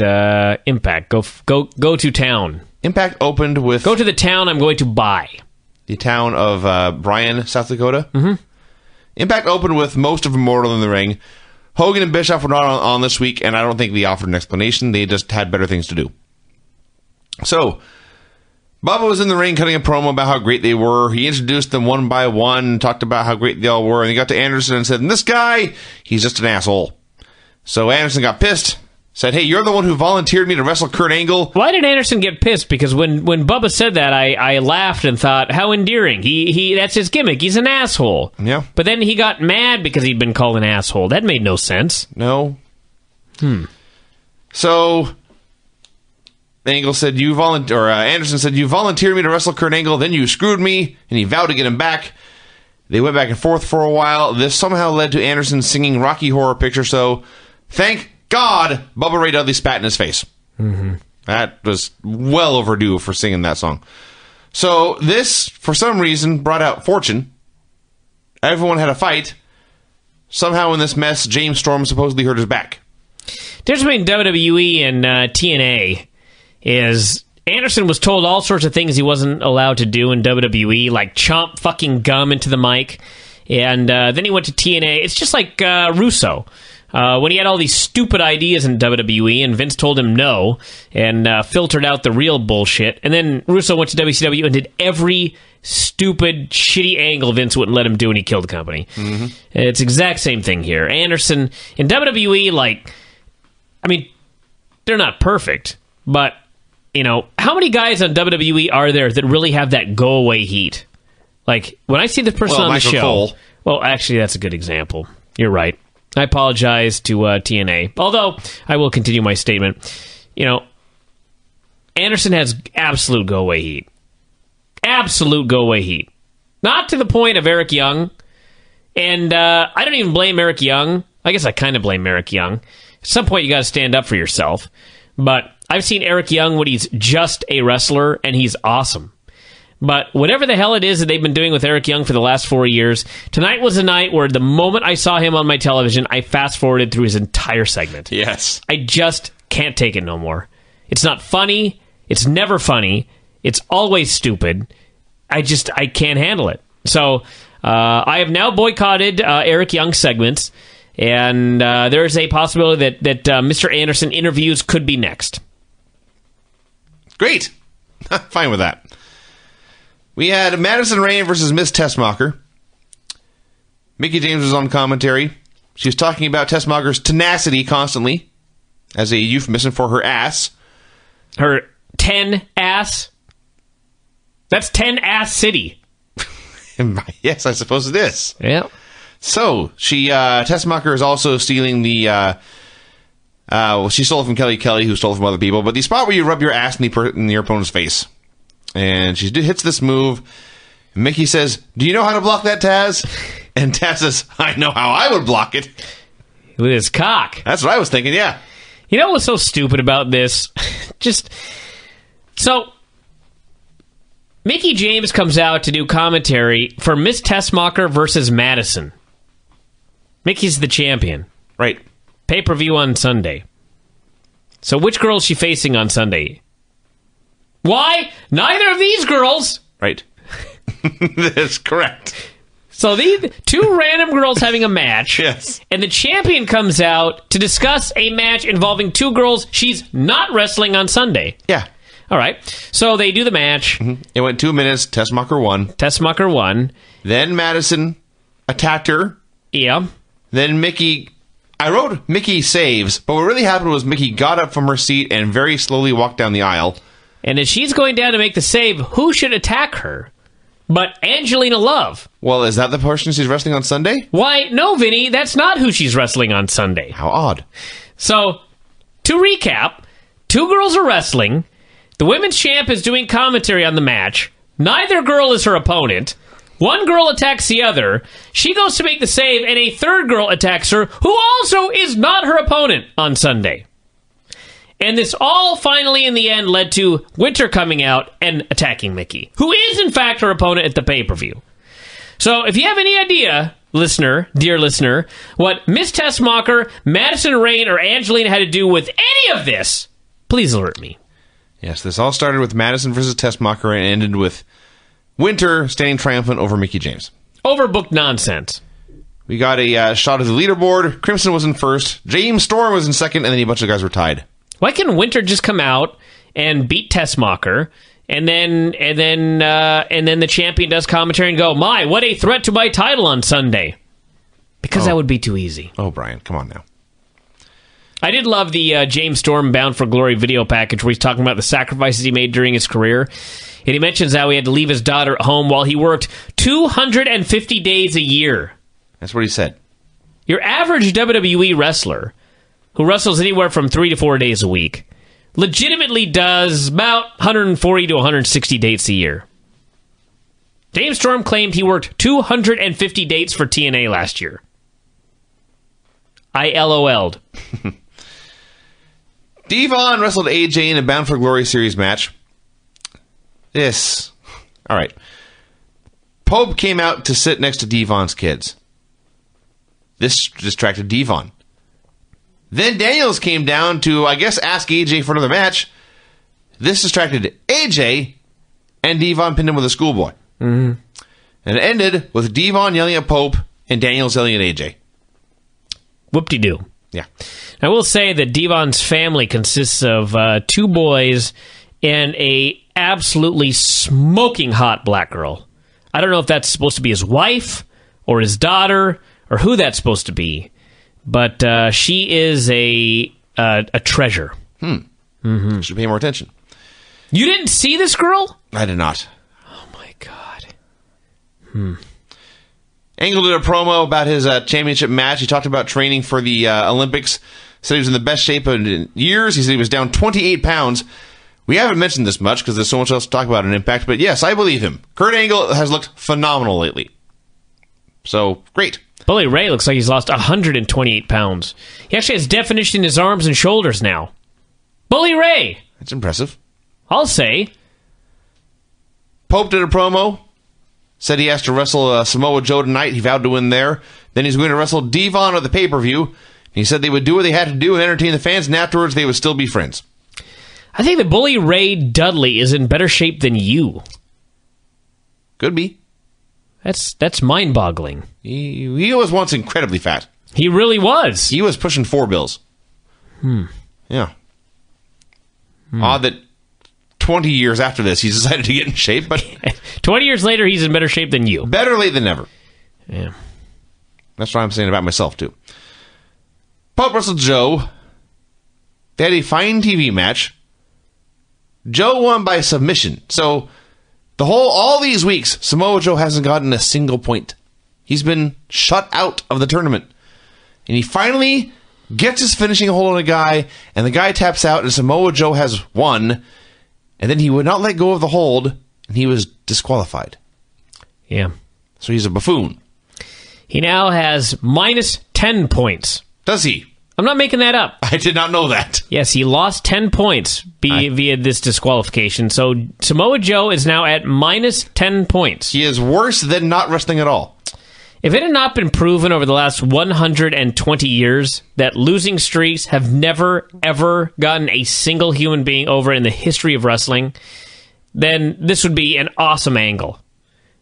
at Impact. Go to town. Impact opened with... Go to the town I'm going to buy. The town of Bryan, South Dakota. Mm-hmm. Impact opened with most of Immortal in the ring. Hogan and Bischoff were not on this week, and I don't think they offered an explanation. They just had better things to do. So, Bubba was in the ring cutting a promo about how great they were. He introduced them one by one, talked about how great they all were, and he got to Anderson and said, "And this guy, he's just an asshole." So Anderson got pissed, said, "Hey, you're the one who volunteered me to wrestle Kurt Angle." Why did Anderson get pissed? Because when Bubba said that, I laughed and thought, how endearing. He that's his gimmick. He's an asshole. Yeah. But then he got mad because he'd been called an asshole. That made no sense. No. So... Angle said, Anderson said, "You volunteered me to wrestle Kurt Angle, then you screwed me," and he vowed to get him back. They went back and forth for a while. This somehow led to Anderson singing Rocky Horror Picture Show. Thank God Bubba Ray Dudley spat in his face. Mm-hmm. That was well overdue for singing that song. So this, for some reason, brought out Fortune. Everyone had a fight. Somehow in this mess, James Storm supposedly hurt his back. There's between WWE and TNA... is Anderson was told all sorts of things he wasn't allowed to do in WWE, like chomp fucking gum into the mic, and then he went to TNA. It's just like Russo, when he had all these stupid ideas in WWE, and Vince told him no, and filtered out the real bullshit, and then Russo went to WCW and did every stupid, shitty angle Vince wouldn't let him do, and he killed the company. Mm-hmm. It's the exact same thing here. Anderson, in WWE, like, I mean, they're not perfect, but... You know, how many guys on WWE are there that really have that go-away heat? Like, when I see the person on Michael the show... Cole. Well, actually, that's a good example. You're right. I apologize to TNA. Although, I will continue my statement. You know, Anderson has absolute go-away heat. Absolute go-away heat. Not to the point of Eric Young. And I don't even blame Eric Young. I guess I kind of blame Eric Young. At some point, you got to stand up for yourself. But... I've seen Eric Young when he's just a wrestler, and he's awesome. But whatever the hell it is that they've been doing with Eric Young for the last 4 years, tonight was a night where the moment I saw him on my television, I fast-forwarded through his entire segment. Yes. I just can't take it no more. It's not funny. It's never funny. It's always stupid. I can't handle it. So I have now boycotted Eric Young segments, and there is a possibility that Mr. Anderson interviews could be next. Great. Fine with that. We had Madison Rayne versus Miss Tessmacher. Mickie James was on commentary. She was talking about Tessmacher's tenacity constantly as a euphemism for her ass. Her 10-ass? That's 10-ass city. Yes, I suppose it is. Yeah. So, she, Tessmacher is also stealing the... well, she stole it from Kelly Kelly, who stole it from other people. But the spot where you rub your ass in your opponent's face. And she hits this move. Mickie says, "Do you know how to block that, Taz?" And Taz says, "I know how I would block it. With his cock." That's what I was thinking, yeah. You know what's so stupid about this? So, Mickie James comes out to do commentary for Miss Tessmacher versus Madison. Mickey's the champion. Right. Pay-per-view on Sunday. So which girl is she facing on Sunday? Why? Neither of these girls! Right. That's correct. So these two random girls having a match. Yes. And the champion comes out to discuss a match involving two girls she's not wrestling on Sunday. Yeah. All right. So they do the match. Mm-hmm. It went 2 minutes. Tessmacher won. Then Madison attacked her. Yeah. Then Mickie... I wrote Mickie saves, but what really happened was Mickie got up from her seat and very slowly walked down the aisle. And as she's going down to make the save, who should attack her but Angelina Love? Well, is that the person she's wrestling on Sunday? Why, no, Vinny, that's not who she's wrestling on Sunday. How odd. So, to recap, two girls are wrestling. The women's champ is doing commentary on the match. Neither girl is her opponent. One girl attacks the other. She goes to make the save, and a third girl attacks her, who also is not her opponent on Sunday. And this all finally, in the end, led to Winter coming out and attacking Mickie, who is, in fact, her opponent at the pay-per-view. So, if you have any idea, listener, dear listener, what Miss Tessmacher, Madison Rayne, or Angelina had to do with any of this, please alert me. Yes, this all started with Madison versus Tessmacher and ended with Winter standing triumphant over Mickie James. Overbooked nonsense. We got a shot of the leaderboard. Crimson was in first. James Storm was in second, and then a bunch of guys were tied. Why can Winter just come out and beat Tessmacher, and then the champion does commentary and go, "My, what a threat to my title on Sunday"? Because that would be too easy. Oh, Brian, come on now. I did love the James Storm Bound for Glory video package where he's talking about the sacrifices he made during his career. And he mentions how he had to leave his daughter at home while he worked 250 days a year. That's what he said. Your average WWE wrestler, who wrestles anywhere from 3 to 4 days a week, legitimately does about 140 to 160 dates a year. James Storm claimed he worked 250 dates for TNA last year. I LOL'd. Devon wrestled AJ in a Bound for Glory series match. Yes. All right. Pope came out to sit next to Devon's kids. This distracted Devon. Then Daniels came down to, I guess, ask AJ for another match. This distracted AJ, and Devon pinned him with a schoolboy. Mm-hmm. And it ended with Devon yelling at Pope and Daniels yelling at AJ. Whoop-de-doo. Yeah. I will say that Devon's family consists of two boys and a absolutely smoking hot black girl. I don't know if that's supposed to be his wife or his daughter or who that's supposed to be. But she is a treasure. Hmm. Mm-hmm. Should pay more attention. You didn't see this girl? I did not. Oh, my God. Hmm. Angle did a promo about his championship match. He talked about training for the Olympics. Said he was in the best shape in years. He said he was down 28 pounds. We haven't mentioned this much because there's so much else to talk about in Impact. But, yes, I believe him. Kurt Angle has looked phenomenal lately. So, great. Bully Ray looks like he's lost 128 pounds. He actually has definition in his arms and shoulders now. Bully Ray! That's impressive. I'll say. Pope did a promo. Said he has to wrestle Samoa Joe tonight. He vowed to win there. Then he's going to wrestle Devon at the pay-per-view. He said they would do what they had to do and entertain the fans, and afterwards they would still be friends. I think that Bully Ray Dudley is in better shape than you. Could be. That's mind-boggling. He was once incredibly fat. He really was. He was pushing 4 bills. Hmm. Yeah. Hmm. Odd that 20 years after this, he's decided to get in shape, but... 20 years later, he's in better shape than you. Better late than never. Yeah. That's what I'm saying about myself, too. Pope wrestled Joe. They had a fine TV match. Joe won by submission, so... All these weeks, Samoa Joe hasn't gotten a single point. He's been shut out of the tournament. And he finally gets his finishing hold on a guy, and the guy taps out, and Samoa Joe has won. And then he would not let go of the hold, and he was disqualified. Yeah. So he's a buffoon. He now has minus 10 points. Does he? I'm not making that up. I did not know that. Yes, he lost 10 points via this disqualification. So Samoa Joe is now at minus 10 points. He is worse than not wrestling at all. If it had not been proven over the last 120 years that losing streaks have never, ever gotten a single human being over in the history of wrestling, then this would be an awesome angle.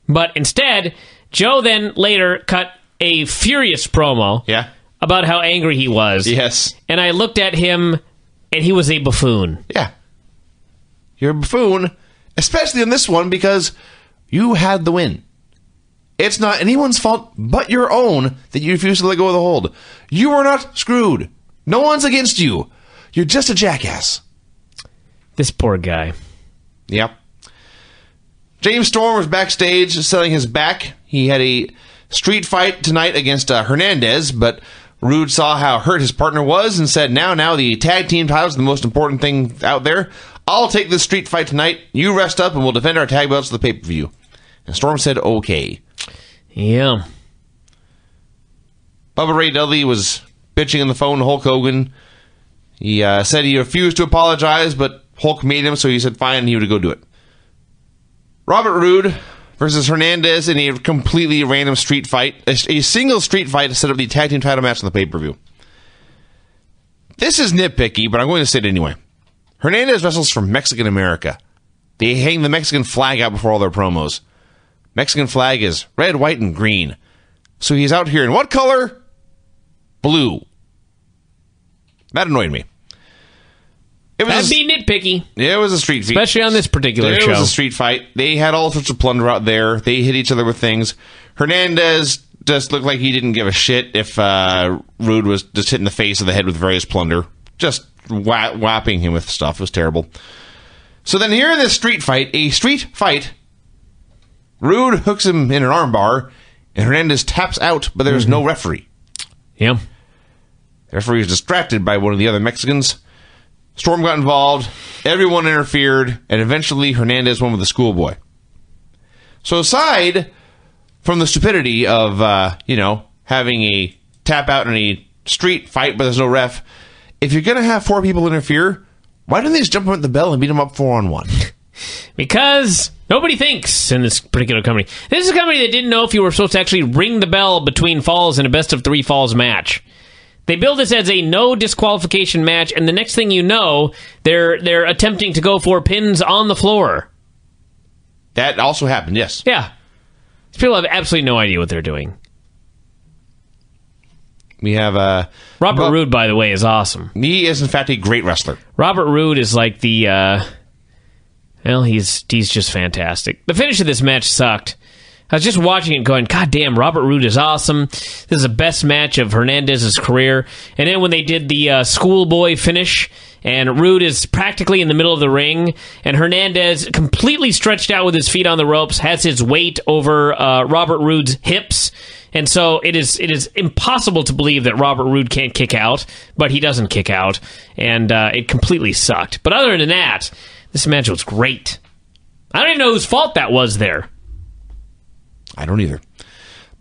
But instead, Joe then later cut a furious promo. Yeah. About how angry he was. Yes. And I looked at him, and he was a buffoon. Yeah. You're a buffoon, especially on this one, because you had the win. It's not anyone's fault but your own that you refused to let go of the hold. You are not screwed. No one's against you. You're just a jackass. This poor guy. Yep. James Storm was backstage selling his back. He had a street fight tonight against Hernandez, but... Roode saw how hurt his partner was and said, now, the tag team title's the most important thing out there. I'll take this street fight tonight. You rest up, and we'll defend our tag belts to the pay-per-view. And Storm said, okay. Yeah. Bubba Ray Dudley was bitching on the phone to Hulk Hogan. He said he refused to apologize, but Hulk made him, so he said, fine, and he would go do it. Robert Roode versus Hernandez in a completely random street fight, a single street fight instead of the tag team title match on the pay-per-view. This is nitpicky, but I'm going to say it anyway. Hernandez wrestles for Mexican America. They hang the Mexican flag out before all their promos. Mexican flag is red, white, and green. So he's out here in what color? Blue. That annoyed me. It was that'd be nitpicky. It was a street fight. Especially on this particular show. It was a street fight. They had all sorts of plunder out there. They hit each other with things. Hernandez just looked like he didn't give a shit if Roode was just hitting the face of the head with various plunder. Just whapping him with stuff. It was terrible. So then here in this street fight, Roode hooks him in an armbar, and Hernandez taps out, but there's no referee. Yeah. The referee was distracted by one of the other Mexicans. Storm got involved, everyone interfered, and eventually Hernandez won with the schoolboy. So aside from the stupidity of, having a tap out in a street fight but there's no ref, if you're going to have four people interfere, why don't they just jump him at the bell and beat him up 4-on-1? Because nobody thinks in this particular company. This is a company that didn't know if you were supposed to actually ring the bell between falls in a best-of-3 falls match. They build this as a no disqualification match, and the next thing you know, they're attempting to go for pins on the floor. That also happened, yes. Yeah. These people have absolutely no idea what they're doing. We have Robert Roode, by the way, is awesome. He is, in fact, a great wrestler. Robert Roode is like the... he's just fantastic. The finish of this match sucked. I was just watching it going, God damn, Robert Roode is awesome. This is the best match of Hernandez's career. And then when they did the schoolboy finish, and Roode is practically in the middle of the ring, and Hernandez completely stretched out with his feet on the ropes, has his weight over Robert Roode's hips. And so it is impossible to believe that Robert Roode can't kick out, but he doesn't kick out. And it completely sucked. But other than that, this match was great. I don't even know whose fault that was there. I don't either.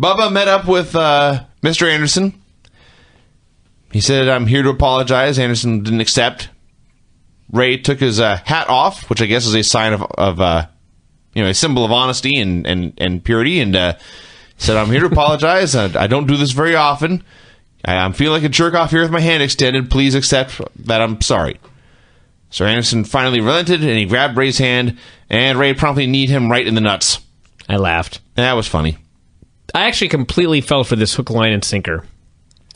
Bubba met up with Mr. Anderson. He said, I'm here to apologize. Anderson didn't accept. Ray took his hat off, which I guess is a sign of a symbol of honesty and purity, and said, I'm here to apologize. I don't do this very often. I feel like a jerk off here with my hand extended. Please accept that I'm sorry. So Anderson finally relented, and he grabbed Ray's hand, and Ray promptly kneed him right in the nuts. I laughed. That was funny. I actually completely fell for this hook, line, and sinker.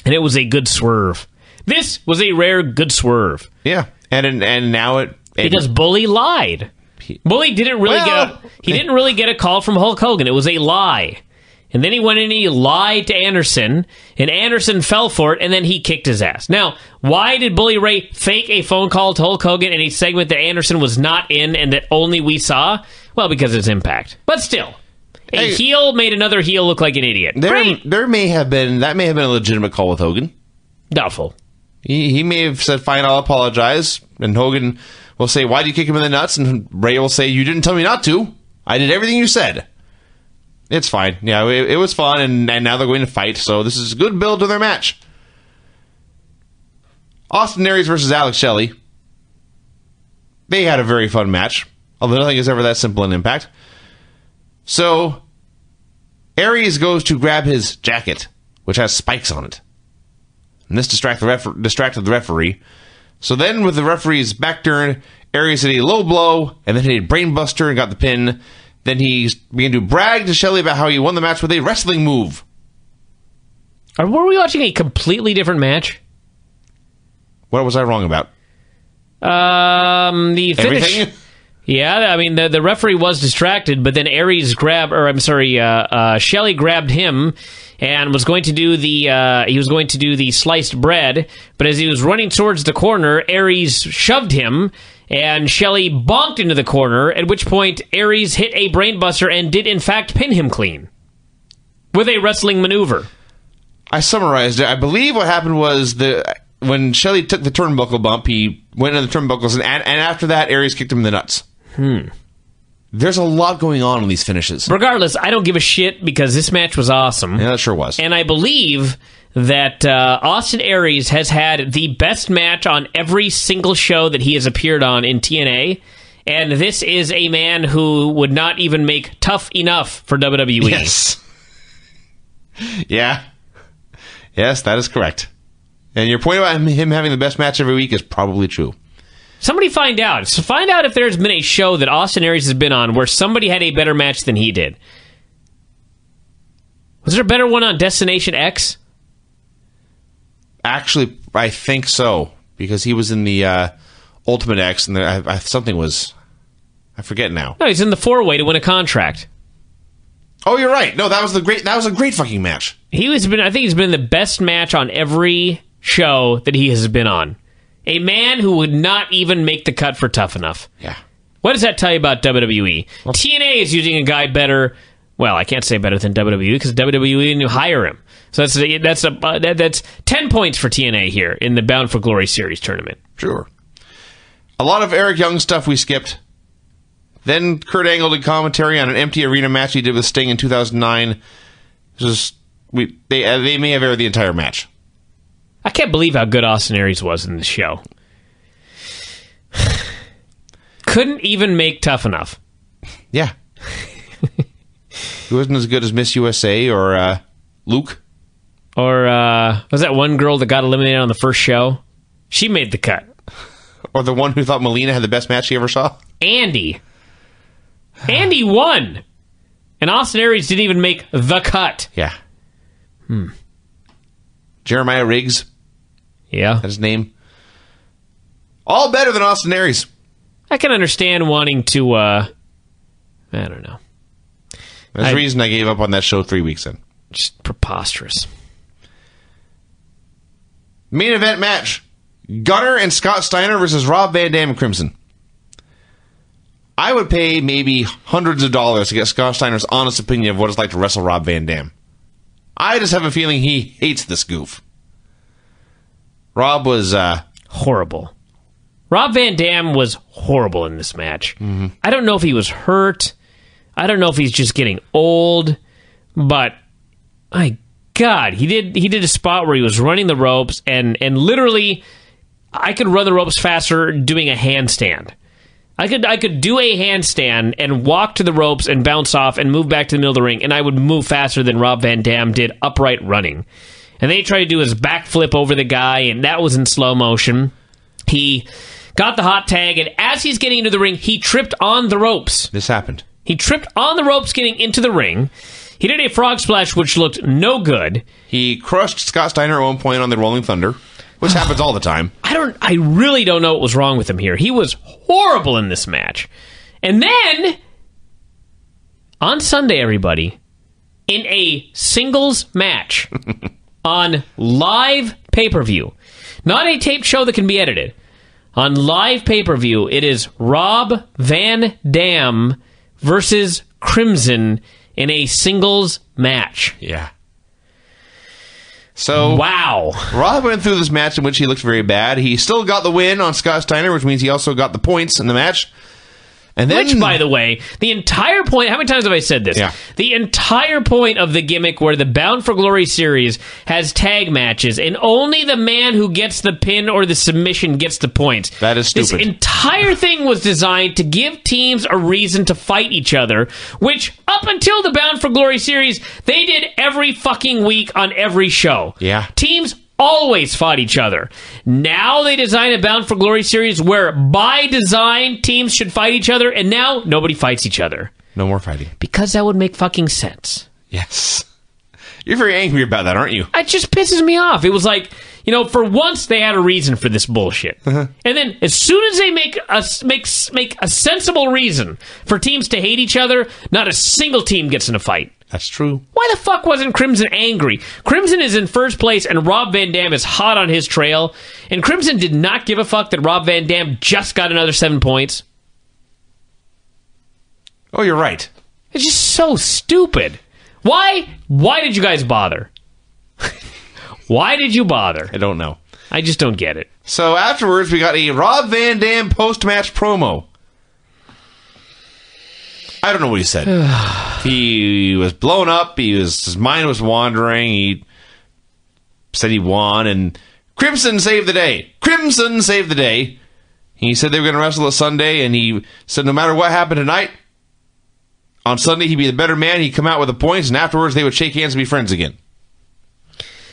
And it was a good swerve. This was a rare good swerve. Yeah. And now it... Because Bully lied. Bully didn't really didn't really get a call from Hulk Hogan. It was a lie. And then he went in and he lied to Anderson. And Anderson fell for it, and then he kicked his ass. Now, why did Bully Ray fake a phone call to Hulk Hogan in a segment that Anderson was not in and that only we saw? Well, because of its impact. But still, a heel made another heel look like an idiot. There may have been a legitimate call with Hogan. Doubtful. He may have said, fine, I'll apologize. And Hogan will say, why did you kick him in the nuts? And Ray will say, you didn't tell me not to. I did everything you said. It's fine. Yeah, it was fun, and now they're going to fight, so this is a good build to their match. Austin Aries versus Alex Shelley. They had a very fun match, although nothing is ever that simple in Impact. So, Aries goes to grab his jacket, which has spikes on it. And this distracted the referee. So then, with the referee's back turn, Aries hit a low blow, and then hit a brainbuster and got the pin. Then he began to brag to Shelley about how he won the match with a wrestling move. Were we watching a completely different match? What was I wrong about? The finish. Everything? Yeah, I mean, the referee was distracted, but then Shelley grabbed him and was going to do the sliced bread, but as he was running towards the corner, Aries shoved him, and Shelley bonked into the corner, at which point Aries hit a brainbuster and did, in fact, pin him clean with a wrestling maneuver. I summarized it. I believe what happened was when Shelley took the turnbuckle bump, he went into the turnbuckles, and after that, Aries kicked him in the nuts. There's a lot going on in these finishes. Regardless, I don't give a shit because this match was awesome. Yeah, that sure was. And I believe that Austin Aries has had the best match on every single show that he has appeared on in TNA, And this is a man who would not even make Tough Enough for WWE. Yes. Yeah. Yes, that is correct. And your point about him having the best match every week is probably true. Somebody find out. So find out if there's been a show that Austin Aries has been on where somebody had a better match than he did. Was there a better one on Destination X? Actually, I think so. Because he was in the Ultimate X, and something was... I forget now. No, he's in the four-way to win a contract. Oh, you're right. No, that was a great fucking match. I think he's been the best match on every show that he has been on. A man who would not even make the cut for Tough Enough. Yeah. What does that tell you about WWE? Well, TNA is using a guy better. Well, I can't say better than WWE because WWE didn't hire him. So that's 10 points for TNA here in the Bound for Glory series tournament. Sure. A lot of Eric Young stuff we skipped. Then Kurt Angle did commentary on an empty arena match he did with Sting in 2009. They may have aired the entire match. I can't believe how good Austin Aries was in this show. Couldn't even make Tough Enough. Yeah. He wasn't as good as Miss USA or Luke. Or was that one girl that got eliminated on the first show? She made the cut. Or the one who thought Melina had the best match she ever saw? Andy. Andy won. And Austin Aries didn't even make the cut. Yeah. Jeremiah Riggs. Yeah. That's his name. All better than Austin Aries. I can understand wanting to, I don't know. That's the reason I gave up on that show 3 weeks in. Just preposterous. Main event match. Gunner and Scott Steiner versus Rob Van Dam and Crimson. I would pay maybe hundreds of dollars to get Scott Steiner's honest opinion of what it's like to wrestle Rob Van Dam. I just have a feeling he hates this goof. Rob was horrible. Rob Van Dam was horrible in this match. Mm-hmm. I don't know if he was hurt. I don't know if he's just getting old. But my God, he did a spot where he was running the ropes and literally I could run the ropes faster doing a handstand. I could do a handstand and walk to the ropes and bounce off and move back to the middle of the ring, and I would move faster than Rob Van Dam did upright running. And then he tried to do his backflip over the guy, and that was in slow motion. He got the hot tag, and as he's getting into the ring, he tripped on the ropes. This happened. He tripped on the ropes getting into the ring. He did a frog splash, which looked no good. He crushed Scott Steiner at one point on the Rolling Thunder, which happens all the time. I really don't know what was wrong with him here. He was horrible in this match. And then, on Sunday, everybody, in a singles match on live pay-per-view, not a taped show that can be edited, on live pay-per-view, it is Rob Van Dam versus Crimson in a singles match. Yeah. So, wow. Rob went through this match in which he looked very bad. He still got the win on Scott Steiner, which means he also got the points in the match. And then, which, by the way, the entire point... How many times have I said this? Yeah. The entire point of the gimmick where the Bound for Glory series has tag matches, and only the man who gets the pin or the submission gets the points. That is stupid. This entire thing was designed to give teams a reason to fight each other, which, up until the Bound for Glory series, they did every fucking week on every show. Yeah. Teams always fought each other. Now they design a Bound for Glory series where, by design, teams should fight each other, and now nobody fights each other. No more fighting. Because that would make fucking sense. Yes. You're very angry about that, aren't you? It just pisses me off. It was like, you know, for once they had a reason for this bullshit. Uh-huh. And then as soon as they make a sensible reason for teams to hate each other, not a single team gets in a fight. That's true. Why the fuck wasn't Crimson angry? Crimson is in first place, and Rob Van Dam is hot on his trail. And Crimson did not give a fuck that Rob Van Dam just got another 7 points. Oh, you're right. It's just so stupid. Why did you guys bother? Why did you bother? I don't know. I just don't get it. So afterwards, we got a Rob Van Dam post-match promo. I don't know what he said. He was blown up. His mind was wandering. He said he won, and Crimson saved the day. He said they were going to wrestle on Sunday, and he said no matter what happened tonight, on Sunday he'd be the better man, he'd come out with the points, and afterwards they would shake hands and be friends again.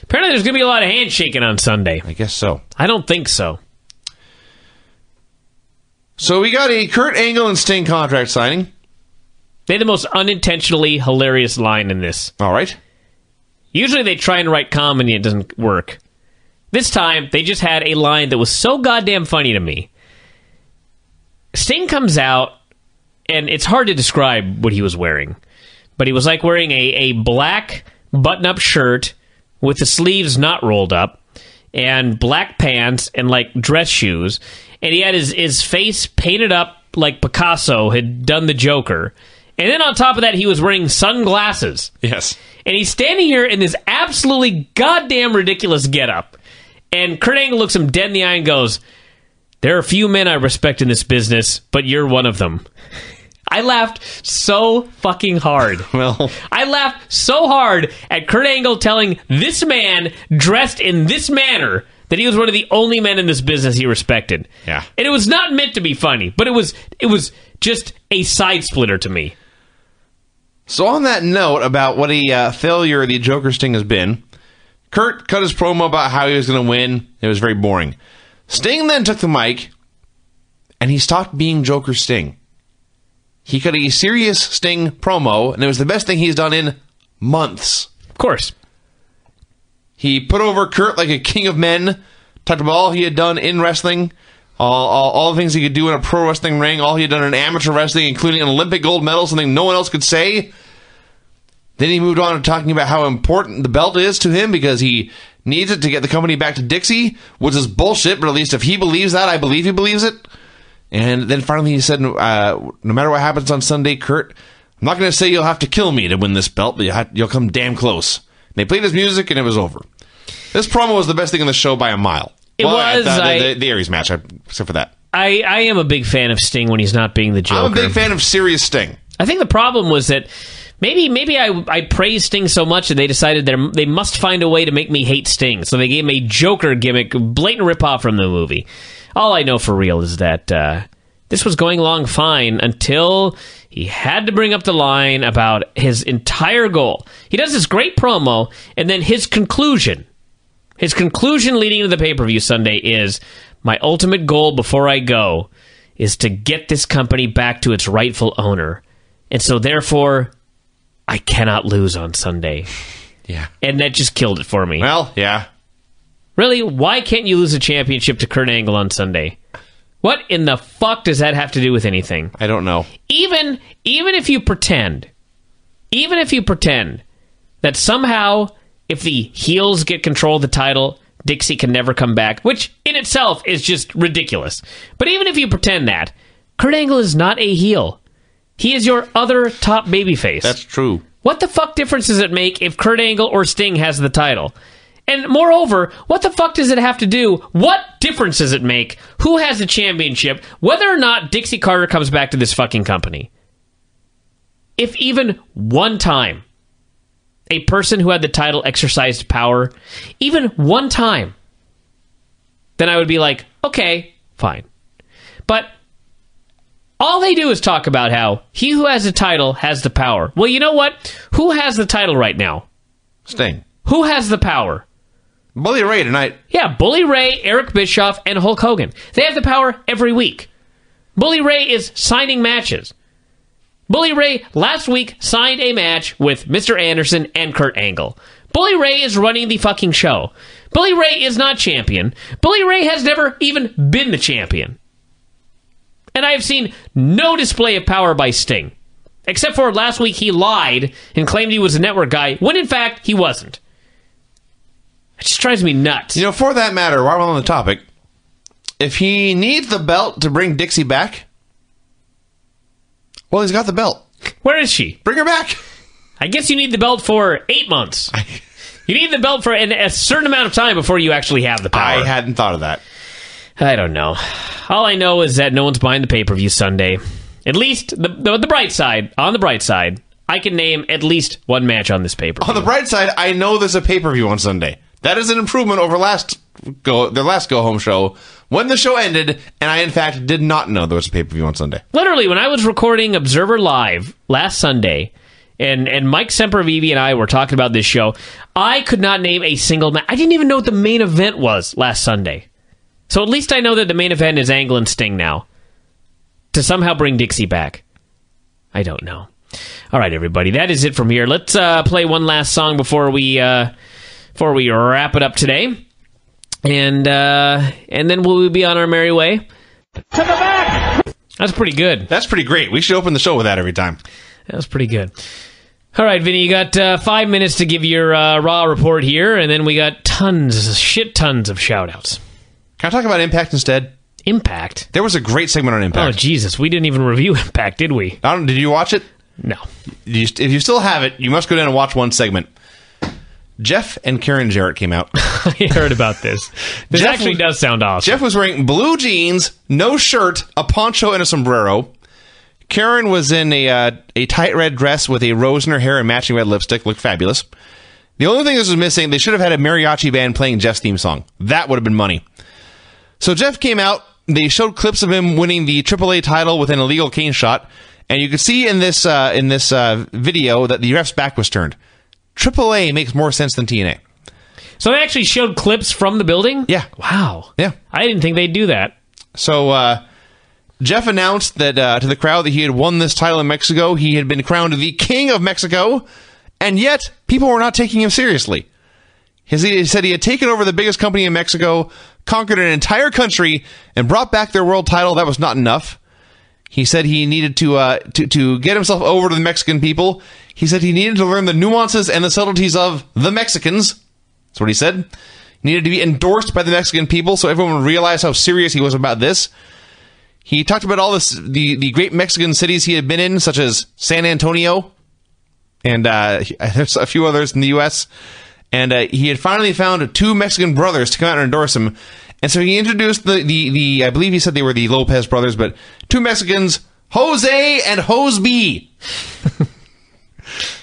Apparently there's going to be a lot of handshaking on Sunday. I guess so. I don't think so. So we got a Kurt Angle and Sting contract signing. They had the most unintentionally hilarious line in this. All right. Usually they try and write comedy and it doesn't work. This time, they just had a line that was so goddamn funny to me. Sting comes out, and it's hard to describe what he was wearing, but he was like wearing a black button-up shirt with the sleeves not rolled up, and black pants, and like dress shoes, and he had his face painted up like Picasso had done the Joker. And then on top of that, he was wearing sunglasses. Yes. And he's standing here in this absolutely goddamn ridiculous getup. And Kurt Angle looks him dead in the eye and goes, "There are few men I respect in this business, but you're one of them." I laughed so fucking hard. Well, I laughed so hard at Kurt Angle telling this man dressed in this manner that he was one of the only men in this business he respected. Yeah. And it was not meant to be funny, but it was just a side splitter to me. So on that note about what a failure the Joker Sting has been, Kurt cut his promo about how he was going to win. It was very boring. Sting then took the mic, and he stopped being Joker Sting. He cut a serious Sting promo, and it was the best thing he's done in months. Of course. He put over Kurt like a king of men, talked about all he had done in wrestling, all the things he could do in a pro wrestling ring, all he had done in amateur wrestling, including an Olympic gold medal, something no one else could say. Then he moved on to talking about how important the belt is to him because he needs it to get the company back to Dixie, which is bullshit, but at least if he believes that, I believe he believes it. And then finally he said, no matter what happens on Sunday, Kurt, I'm not going to say you'll have to kill me to win this belt, but you'll come damn close. And they played his music, and it was over. This promo was the best thing in the show by a mile. It was. The Aries match, except for that. I am a big fan of Sting when he's not being the Joker. I'm a big fan of serious Sting. I think the problem was that maybe I praised Sting so much that they decided they must find a way to make me hate Sting. So they gave him a Joker gimmick, blatant ripoff from the movie. All I know for real is that this was going along fine until he had to bring up the line about his entire goal. He does this great promo, and then his conclusion. His conclusion leading into the pay-per-view Sunday is, my ultimate goal before I go is to get this company back to its rightful owner. And so, therefore, I cannot lose on Sunday. Yeah. And that just killed it for me. Well, yeah. Really, why can't you lose a championship to Kurt Angle on Sunday? What in the fuck does that have to do with anything? I don't know. Even if you pretend that somehow, if the heels get control of the title, Dixie can never come back, which in itself is just ridiculous. But even if you pretend that, Kurt Angle is not a heel. He is your other top babyface. That's true. What the fuck difference does it make if Kurt Angle or Sting has the title? And moreover, what the fuck does it have to do? What difference does it make? Who has the championship? Whether or not Dixie Carter comes back to this fucking company. If even one time a person who had the title exercised power, even one time, then I would be like, okay, fine. But all they do is talk about how he who has the title has the power. Well, you know what? Who has the title right now? Sting. Who has the power? Bully Ray tonight. Yeah, Bully Ray, Eric Bischoff, and Hulk Hogan. They have the power every week. Bully Ray is signing matches. Bully Ray last week signed a match with Mr. Anderson and Kurt Angle. Bully Ray is running the fucking show. Bully Ray is not champion. Bully Ray has never even been the champion. And I have seen no display of power by Sting. Except for last week he lied and claimed he was a network guy, when in fact he wasn't. It just drives me nuts. You know, for that matter, while we're on the topic, if he needs the belt to bring Dixie back, well, he's got the belt. Where is she? Bring her back. I guess you need the belt for 8 months. You need the belt for a certain amount of time before you actually have the power. I hadn't thought of that. I don't know. All I know is that no one's buying the pay-per-view Sunday. At least, the bright side, on the bright side, I can name at least one match on this pay-per-view. On the bright side, I know there's a pay-per-view on Sunday. That is an improvement over their last go-home show, when the show ended, and I, in fact, did not know there was a pay-per-view on Sunday. Literally, when I was recording Observer Live last Sunday, and Mike Sempervive and I were talking about this show, I could not name a single match. I didn't even know what the main event was last Sunday. So at least I know that the main event is Angle and Sting now. To somehow bring Dixie back. I don't know. All right, everybody, that is it from here. Let's play one last song before we wrap it up today. And then we'll be on our merry way. To the back! That's pretty good. That's pretty great. We should open the show with that every time. That was pretty good. All right, Vinny, you got 5 minutes to give your Raw report here, and then we got shit tons of shout-outs. Can I talk about Impact instead? Impact? There was a great segment on Impact. Oh, Jesus. We didn't even review Impact, did we? I don't, did you watch it? No. If you still have it, you must go down and watch one segment. Jeff and Karen Jarrett came out. I heard about this. This actually does sound awesome. Jeff was wearing blue jeans, no shirt, a poncho, and a sombrero. Karen was in a tight red dress with a rose in her hair and matching red lipstick. Looked fabulous. The only thing this was missing, they should have had a mariachi band playing Jeff's theme song. That would have been money. So Jeff came out. They showed clips of him winning the AAA title with an illegal cane shot. And you could see in this video that the ref's back was turned. AAA makes more sense than TNA. So they actually showed clips from the building? Yeah. Wow. Yeah. I didn't think they'd do that. So Jeff announced that to the crowd that he had won this title in Mexico. He had been crowned the King of Mexico. And yet, people were not taking him seriously. He said he had taken over the biggest company in Mexico, conquered an entire country, and brought back their world title. That was not enough. He said he needed to get himself over to the Mexican people. He said he needed to learn the nuances and the subtleties of the Mexicans. That's what he said. He needed to be endorsed by the Mexican people so everyone would realize how serious he was about this. He talked about all the great Mexican cities he had been in, such as San Antonio, and there's a few others in the U.S., and he had finally found two Mexican brothers to come out and endorse him. And so he introduced the I believe he said they were the Lopez brothers, but two Mexicans, Jose and Jose B.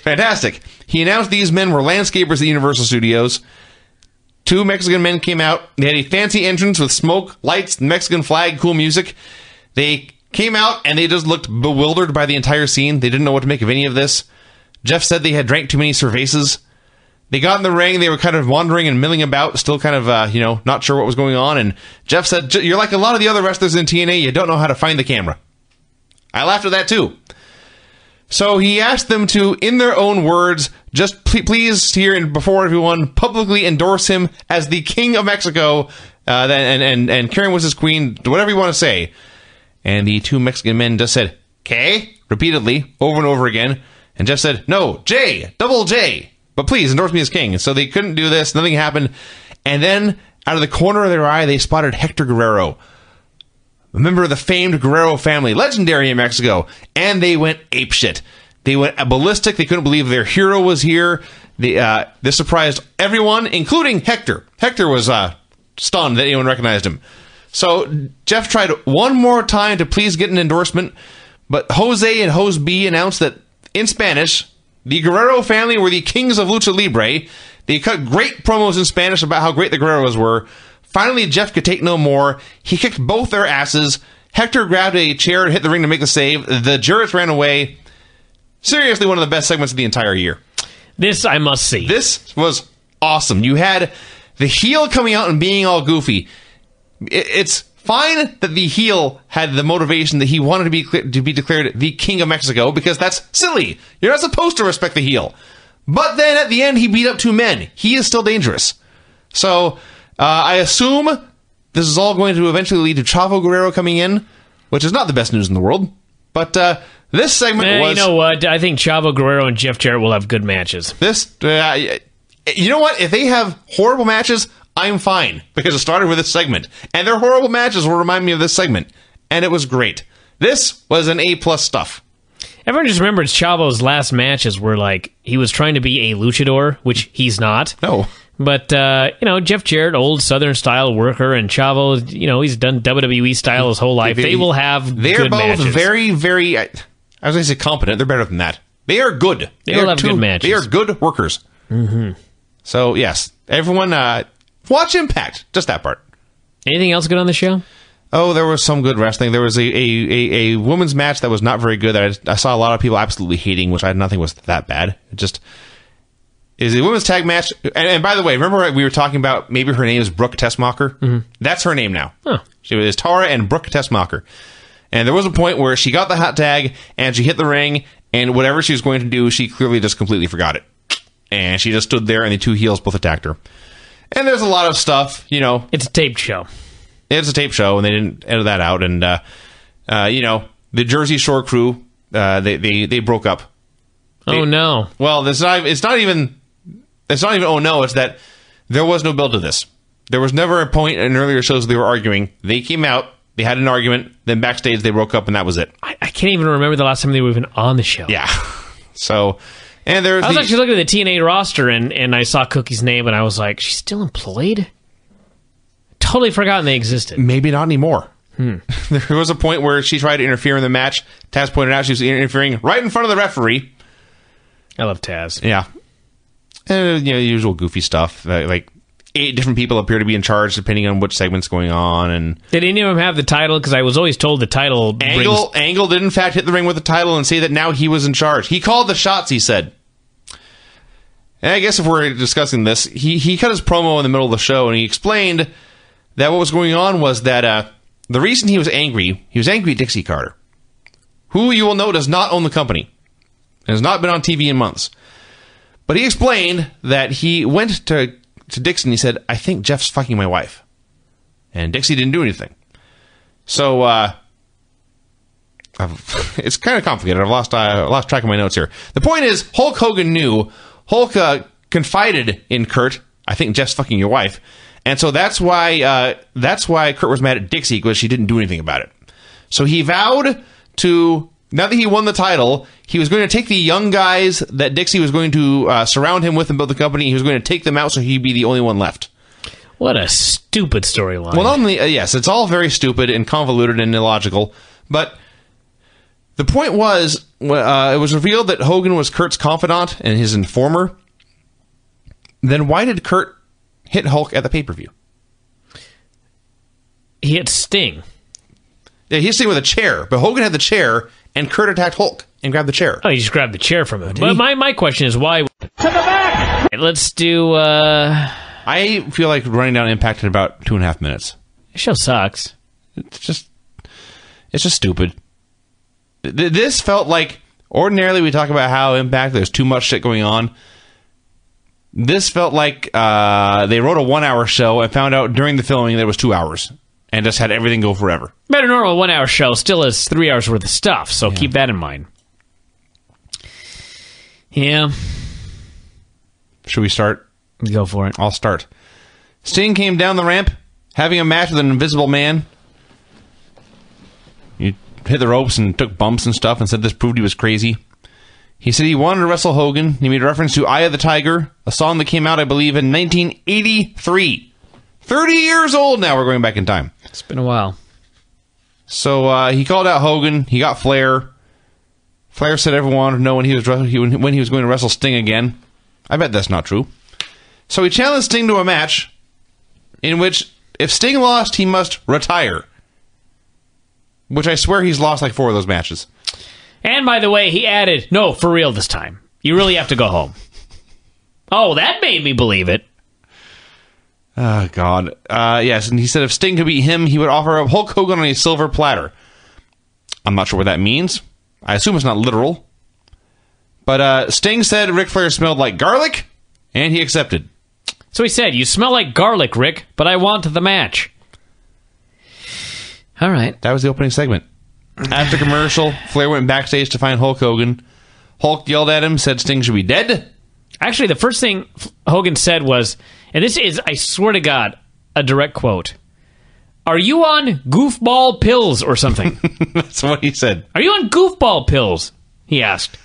Fantastic. He announced these men were landscapers at Universal Studios. Two Mexican men came out. They had a fancy entrance with smoke, lights, Mexican flag, cool music. They came out and they just looked bewildered by the entire scene. They didn't know what to make of any of this. Jeff said they had drank too many cervezas. They got in the ring, they were kind of wandering and milling about, still kind of, not sure what was going on, and Jeff said, you're like a lot of the other wrestlers in TNA, you don't know how to find the camera. I laughed at that, too. So he asked them to, in their own words, just please here and before everyone, publicly endorse him as the King of Mexico, and Karen was his queen, whatever you want to say. And the two Mexican men just said, "K," repeatedly, over and over again, and Jeff said, "No, J, double J. But please, endorse me as king." So they couldn't do this. Nothing happened. And then, out of the corner of their eye, they spotted Hector Guerrero, a member of the famed Guerrero family, legendary in Mexico. And they went apeshit. They went ballistic. They couldn't believe their hero was here. This surprised everyone, including Hector. Hector was stunned that anyone recognized him. So Jeff tried one more time to please get an endorsement. But Jose and Jose B announced that, in Spanish, the Guerrero family were the kings of Lucha Libre. They cut great promos in Spanish about how great the Guerreros were. Finally, Jeff could take no more. He kicked both their asses. Hector grabbed a chair and hit the ring to make the save. The Jarretts ran away. Seriously, one of the best segments of the entire year. This I must see. This was awesome. You had the heel coming out and being all goofy. It's fine that the heel had the motivation that he wanted to be declared the King of Mexico, because that's silly. You're not supposed to respect the heel. But then at the end, he beat up two men. He is still dangerous. So I assume this is all going to eventually lead to Chavo Guerrero coming in, which is not the best news in the world. But this segment was... You know what? I think Chavo Guerrero and Jeff Jarrett will have good matches. This... you know what? If they have horrible matches... I'm fine, because it started with this segment. And their horrible matches will remind me of this segment. And it was great. This was an A-plus stuff. Everyone just remembers Chavo's last matches were like, he was trying to be a luchador, which he's not. No. But, Jeff Jarrett, old Southern-style worker, and Chavo, he's done WWE-style his whole life. They will have good matches. They're both very, very, I was going to say competent. They're better than that. They are good. They will have good matches. They are good workers. Mm-hmm. So, yes, everyone watch Impact. Just that part. Anything else good on the show? Oh, there was some good wrestling. There was a women's match that was not very good that I saw a lot of people absolutely hating, which I didn't think was that bad. It just is a women's tag match. And by the way, remember we were talking about maybe her name is Brooke Tessmacher? Mm-hmm. That's her name now. Huh. She was Tara and Brooke Tessmacher. And there was a point where she got the hot tag and she hit the ring, and whatever she was going to do, she clearly just completely forgot it. And she just stood there, and the two heels both attacked her. And there's a lot of stuff, you know. It's a taped show. It's a tape show, and they didn't edit that out. And, you know, the Jersey Shore crew, they broke up. Oh, no. Well, it's not even oh, no. It's that there was no build to this. There was never a point in earlier shows they were arguing. They came out. They had an argument. Then backstage, they broke up, and that was it. I can't even remember the last time they were even on the show. Yeah. So... And I was actually looking at the TNA roster, and I saw Cookie's name, and I was like, she's still employed? Totally forgotten they existed. Maybe not anymore. There was a point where she tried to interfere in the match. Taz pointed out she was interfering right in front of the referee. I love Taz. Yeah. And, you know, the usual goofy stuff. Like, 8 different people appear to be in charge, depending on which segment's going on. And did any of them have the title? Because I was always told the title... Angle did, in fact, hit the ring with the title and say that now he was in charge. He called the shots, he said. And I guess if we're discussing this, he cut his promo in the middle of the show, and he explained that what was going on was that the reason he was angry at Dixie Carter, who you will know does not own the company and has not been on TV in months. But he explained that he went to Dixie and he said, I think Jeff's fucking my wife. And Dixie didn't do anything. So, it's kind of complicated. I've lost track of my notes here. The point is, Hulk Hogan knew... Hulk confided in Kurt, I think Jeff's fucking your wife, and so that's why Kurt was mad at Dixie, because she didn't do anything about it. So he vowed to, now that he won the title, he was going to take the young guys that Dixie was going to surround him with and build the company. He was going to take them out so he'd be the only one left. What a stupid storyline. Well, yes, it's all very stupid and convoluted and illogical, but... The point was, it was revealed that Hogan was Kurt's confidant and his informer. Then why did Kurt hit Hulk at the pay-per-view? He hit Sting. Yeah, he hit Sting with a chair, but Hogan had the chair, and Kurt attacked Hulk and grabbed the chair. Oh, he just grabbed the chair from him. But my question is, why... To the back! Let's do... I feel like running down Impact in about 2.5 minutes. This show sucks. It's just stupid. This felt like, ordinarily we talk about how Impact, there's too much shit going on. This felt like they wrote a 1-hour show and found out during the filming there was 2 hours and just had everything go forever. But a normal 1-hour show still has 3 hours worth of stuff, so yeah. Keep that in mind. Yeah. Should we start? Go for it. I'll start. Sting came down the ramp, having a match with an invisible man. Hit the ropes and took bumps and stuff and said this proved he was crazy. He said he wanted to wrestle Hogan. He made reference to Eye of the Tiger, a song that came out, I believe, in 1983. 30 years old now. We're going back in time. It's been a while. So he called out Hogan. He got Flair. Flair said everyone wanted to know when he was going to wrestle Sting again. I bet that's not true. So he challenged Sting to a match in which if Sting lost, he must retire. Which I swear he's lost like 4 of those matches. And by the way, he added, no, for real this time. You really have to go home. Oh, that made me believe it. Oh, God. Yes, and he said if Sting could beat him, he would offer up Hulk Hogan on a silver platter. I'm not sure what that means. I assume it's not literal. But Sting said Ric Flair smelled like garlic, and he accepted. So he said, you smell like garlic, Rick, but I want the match. All right. That was the opening segment. After commercial, Flair went backstage to find Hulk Hogan. Hulk yelled at him, said Sting should be dead. Actually, the first thing Hogan said was, and this is, I swear to God, a direct quote, are you on goofball pills or something? That's what he said. Are you on goofball pills? He asked.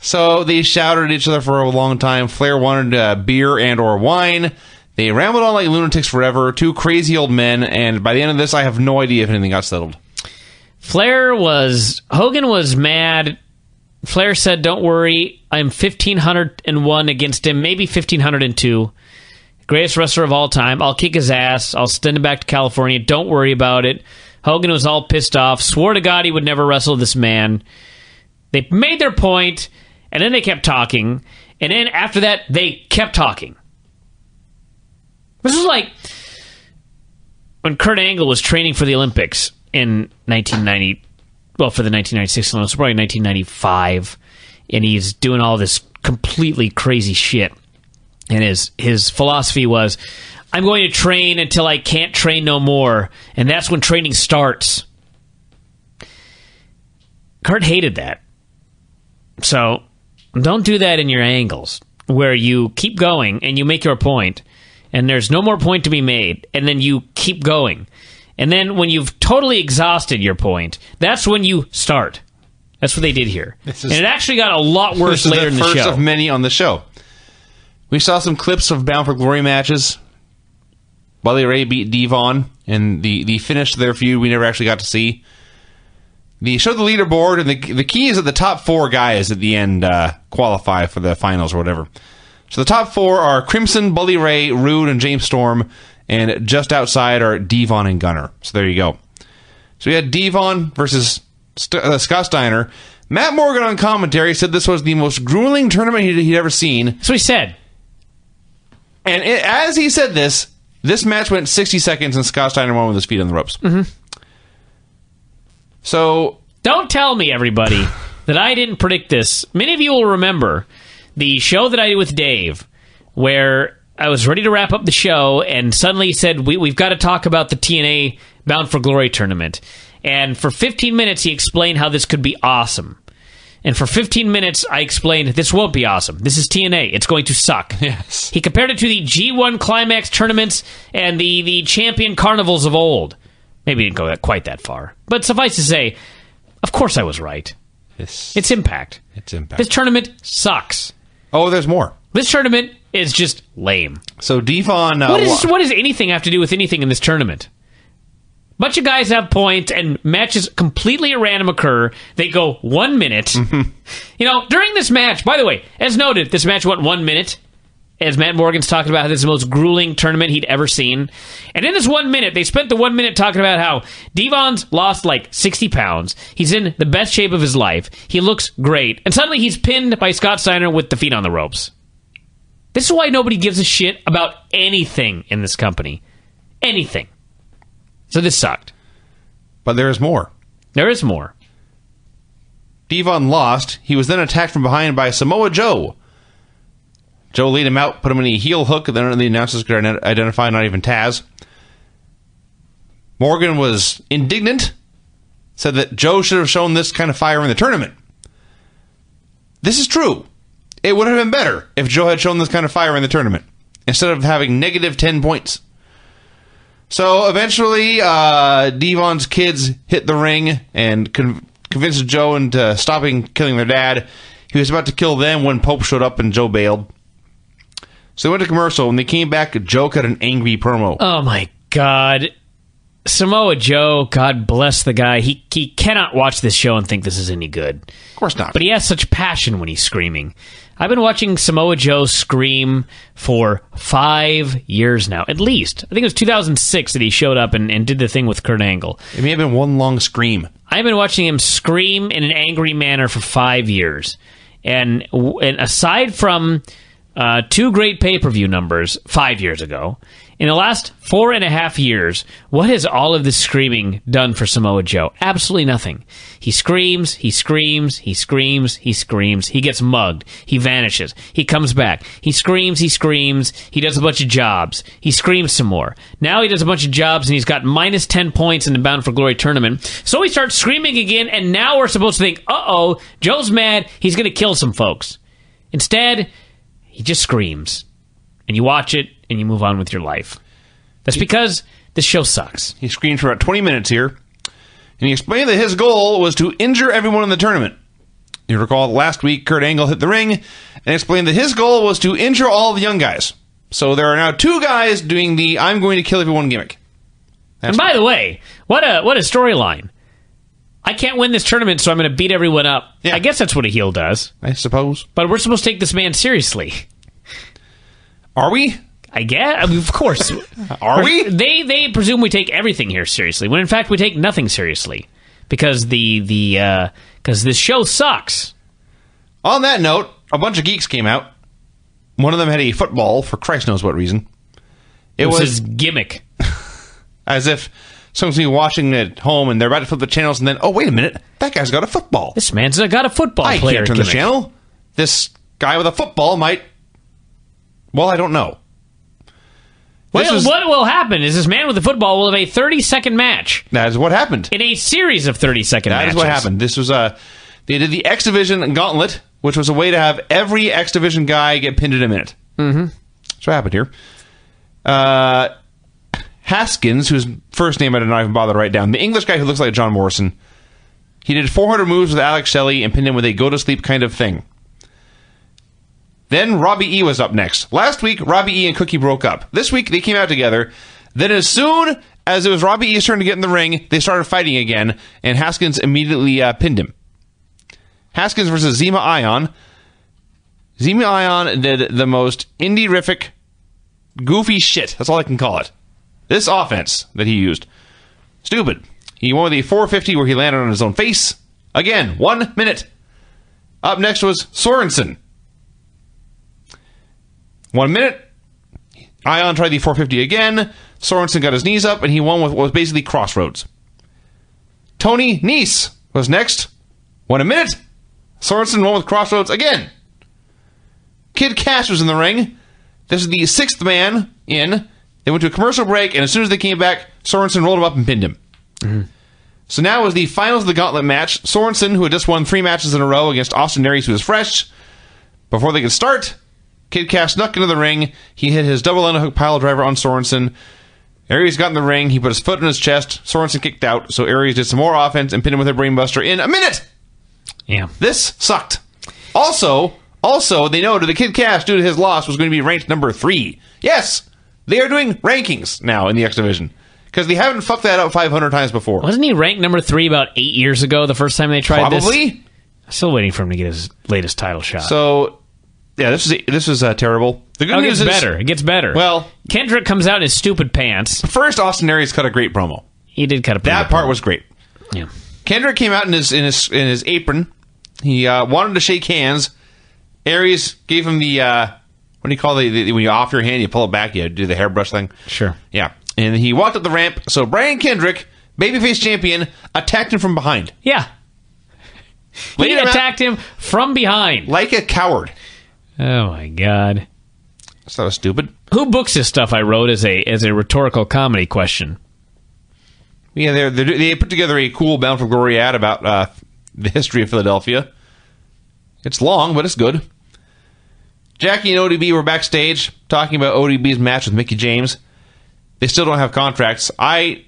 So they shouted at each other for a long time. Flair wanted beer and or wine. They rambled on like lunatics forever, 2 crazy old men, and by the end of this, I have no idea if anything got settled. Hogan was mad Flair said, "Don't worry, I'm 1,501 against him, maybe 1,502. Greatest wrestler of all time. I'll kick his ass. I'll send him back to California. Don't worry about it." Hogan was all pissed off, swore to God he would never wrestle this man. They made their point, and then they kept talking. And then after that, they kept talking. This is like when Kurt Angle was training for the Olympics in 1990, well, for the 1996 Olympics, probably 1995, and he's doing all this completely crazy shit. And his philosophy was, I'm going to train until I can't train no more. And that's when training starts. Kurt hated that. So don't do that in your angles, where you keep going and you make your point, and there's no more point to be made, and then you keep going. And then when you've totally exhausted your point, that's when you start. That's what they did here. And it actually got a lot worse later in the show. This is the first of many on the show. We saw some clips of Bound for Glory matches. Bubba Ray beat Devon, and the finish to their feud we never actually got to see. They showed the leaderboard, and the key is that the top four guys at the end qualify for the finals or whatever. So the top four are Crimson, Bubba Ray, Roode, and James Storm, and just outside are Devon and Gunner. So there you go. So we had Devon versus Scott Steiner. Matt Morgan on commentary said this was the most grueling tournament he'd ever seen. That's what he said. And as he said this, this match went 60 seconds and Scott Steiner won with his feet on the ropes. Mm-hmm. So don't tell me, everybody, that I didn't predict this. Many of you will remember the show that I did with Dave, where I was ready to wrap up the show and suddenly said, we've got to talk about the TNA Bound for Glory tournament. And for 15 minutes, he explained how this could be awesome. And for 15 minutes, I explained, this won't be awesome. This is TNA. It's going to suck. Yes. He compared it to the G1 Climax tournaments and the champion carnivals of old. Maybe he didn't go quite that far. But suffice to say, of course I was right. It's Impact. It's Impact. This tournament sucks. Oh, there's more. This tournament is just lame. So Devon... what does anything have to do with anything in this tournament? Bunch of guys have points, and matches completely at random occur. They go 1 minute. Mm-hmm. You know, during this match, by the way, as noted, this match went 1 minute. As Matt Morgan's talking about how this is the most grueling tournament he'd ever seen. And in this 1 minute, they spent the 1 minute talking about how Devon's lost like 60 pounds. He's in the best shape of his life. He looks great. And suddenly he's pinned by Scott Steiner with the feet on the ropes. This is why nobody gives a shit about anything in this company. Anything. So this sucked. But there is more. There is more. Devon lost. He was then attacked from behind by Samoa Joe. Joe lead him out, put him in a heel hook, and then the announcers could identify not even Taz. Morgan was indignant, said that Joe should have shown this kind of fire in the tournament. This is true. It would have been better if Joe had shown this kind of fire in the tournament, instead of having negative 10 points. So eventually, Devon's kids hit the ring and convinced Joe into stopping killing their dad. He was about to kill them when Pope showed up and Joe bailed. So they went to commercial, and they came back. Joe cut an angry promo. Oh, my God. Samoa Joe, God bless the guy. He cannot watch this show and think this is any good. Of course not. But he has such passion when he's screaming. I've been watching Samoa Joe scream for 5 years now, at least. I think it was 2006 that he showed up and did the thing with Kurt Angle. It may have been one long scream. I've been watching him scream in an angry manner for 5 years. And aside from... two great pay-per-view numbers 5 years ago. In the last 4.5 years, what has all of this screaming done for Samoa Joe? Absolutely nothing. He screams, he screams, he screams, he screams. He gets mugged. He vanishes. He comes back. He screams, he screams. He does a bunch of jobs. He screams some more. Now he does a bunch of jobs, and he's got minus 10 points in the Bound for Glory tournament. So he starts screaming again, and now we're supposed to think, uh-oh, Joe's mad. He's going to kill some folks. Instead... he just screams, and you watch it, and you move on with your life. That's because this show sucks. He screamed for about 20 minutes here, and he explained that his goal was to injure everyone in the tournament. You recall last week, Kurt Angle hit the ring, and explained that his goal was to injure all the young guys. So there are now two guys doing the I'm going to kill everyone gimmick. That's and by the way, what a storyline. I can't win this tournament, so I'm going to beat everyone up. Yeah. I guess that's what a heel does. I suppose. But we're supposed to take this man seriously. Are we? I guess. I mean, of course. Are we? They presume we take everything here seriously, when in fact we take nothing seriously. Because this show sucks. On that note, a bunch of geeks came out. One of them had a football, for Christ knows what reason. It was his gimmick. As if someone's been watching at home and they're about to flip the channels and then, oh, wait a minute, that guy's got a football. This man's got a football player. I can't turn the channel. This guy with a football might... Well, I don't know. What will happen is this man with the football will have a 30-second match. That is what happened. In a series of 30-second matches. That is what happened. This was they did the X Division Gauntlet, which was a way to have every X Division guy get pinned in a minute. Mm-hmm. That's what happened here. Haskins, whose first name I did not even bother to write down, the English guy who looks like John Morrison, he did 400 moves with Alex Shelley and pinned him with a go-to-sleep kind of thing. Then Robbie E was up next. Last week, Robbie E and Cookie broke up. This week, they came out together. Then as soon as it was Robbie E's turn to get in the ring, they started fighting again, and Haskins immediately pinned him. Haskins versus Zema Ion. Zema Ion did the most indie-rific, goofy shit. That's all I can call it. This offense that he used. Stupid. He won with a 450 where he landed on his own face. Again, 1 minute. Up next was Sorensen. 1 minute. Ion tried the 450 again. Sorensen got his knees up, and he won with what was basically crossroads. Tony Nese was next. 1 minute. Sorensen won with crossroads again. Kid Cash was in the ring. This is the sixth man in. They went to a commercial break, and as soon as they came back, Sorensen rolled him up and pinned him. Mm-hmm. So now is the finals of the gauntlet match. Sorensen, who had just won 3 matches in a row against Austin Aries, who was fresh. Before they could start, Kid Cash snuck into the ring. He hit his double underhook pile driver on Sorensen. Aries got in the ring. He put his foot in his chest. Sorensen kicked out, so Aries did some more offense and pinned him with a brainbuster in a minute. Yeah. This sucked. Also, they noted that Kid Cash, due to his loss, was going to be ranked number 3. Yes! They are doing rankings now in the X Division. Because they haven't fucked that up 500 times before. Wasn't he ranked number 3 about 8 years ago, the first time they tried this? Probably. I'm still waiting for him to get his latest title shot. So, yeah, this was terrible. The good news is... It gets better. Well... Kendrick comes out in his stupid pants. First, Austin Aries cut a great promo. He did cut a promo. That part was great. Yeah. Kendrick came out in his apron. He wanted to shake hands. Aries gave him the... What do you call the when you off your hand, you pull it back, you do the hairbrush thing? Sure. Yeah. And he walked up the ramp, so Brian Kendrick, babyface champion, attacked him from behind. Yeah. He attacked him from behind. Like a coward. Oh, my God. That's not stupid. Who books this stuff I wrote as a rhetorical comedy question? Yeah, they put together a cool Bound for Glory ad about the history of Philadelphia. It's long, but it's good. Jackie and ODB were backstage talking about ODB's match with Mickie James. They still don't have contracts. They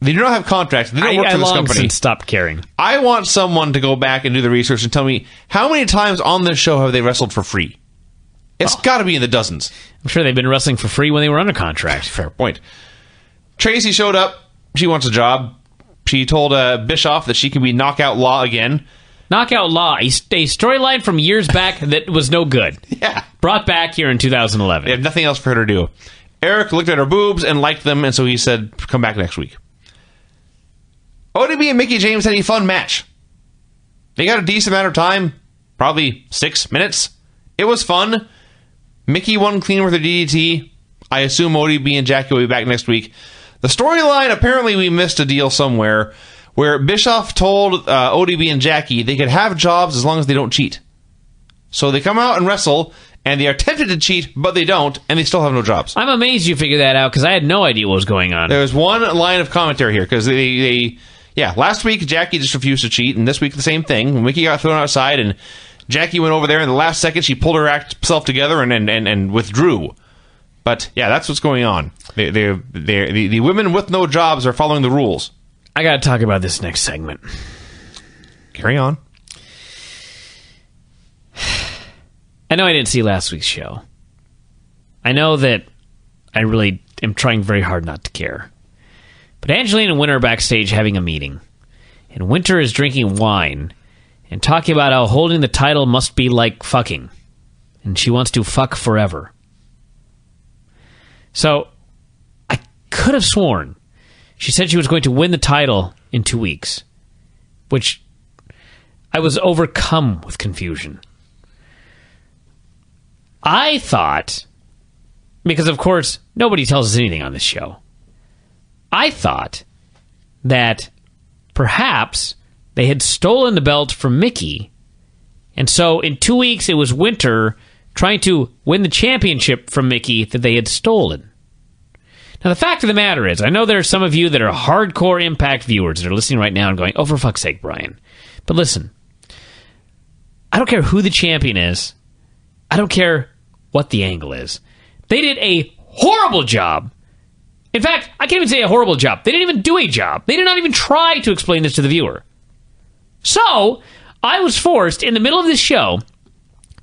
do not have contracts. They don't work for this company. Since stopped caring. I want someone to go back and do the research and tell me how many times on this show have they wrestled for free? It's got to be in the dozens. I'm sure they've been wrestling for free when they were under contract. Fair point. Tracy showed up. She wants a job. She told Bischoff that she can be Knockout Law again. Knockout Law, a storyline from years back that was no good. Yeah. Brought back here in 2011. They have nothing else for her to do. Eric looked at her boobs and liked them, and so he said, come back next week. ODB and Mickie James had a fun match. They got a decent amount of time, probably 6 minutes. It was fun. Mickie won clean with her DDT. I assume ODB and Jackie will be back next week. The storyline, apparently we missed a deal somewhere, where Bischoff told ODB and Jackie they could have jobs as long as they don't cheat. So they come out and wrestle, and they are tempted to cheat, but they don't, and they still have no jobs. I'm amazed you figured that out, because I had no idea what was going on. There's one line of commentary here, because last week, Jackie just refused to cheat, and this week, the same thing. When Mickie got thrown outside, and Jackie went over there, and the last second, she pulled herself together and withdrew. But, yeah, that's what's going on. The women with no jobs are following the rules. I gotta talk about this next segment. Carry on. I know I didn't see last week's show. I know that I really am trying very hard not to care. But Angelina and Winter are backstage having a meeting. and Winter is drinking wine and talking about how holding the title must be like fucking, and she wants to fuck forever. So, I could have sworn she said she was going to win the title in 2 weeks, which I was overcome with confusion. I thought, because of course nobody tells us anything on this show, I thought that perhaps they had stolen the belt from Mickie, and so in 2 weeks it was Winter trying to win the championship from Mickie that they had stolen. Now, the fact of the matter is, I know there are some of you that are hardcore Impact viewers that are listening right now and going, oh, for fuck's sake, Brian. But listen, I don't care who the champion is. I don't care what the angle is. They did a horrible job. In fact, I can't even say a horrible job. They didn't even do a job. They did not even try to explain this to the viewer. So, I was forced, in the middle of this show,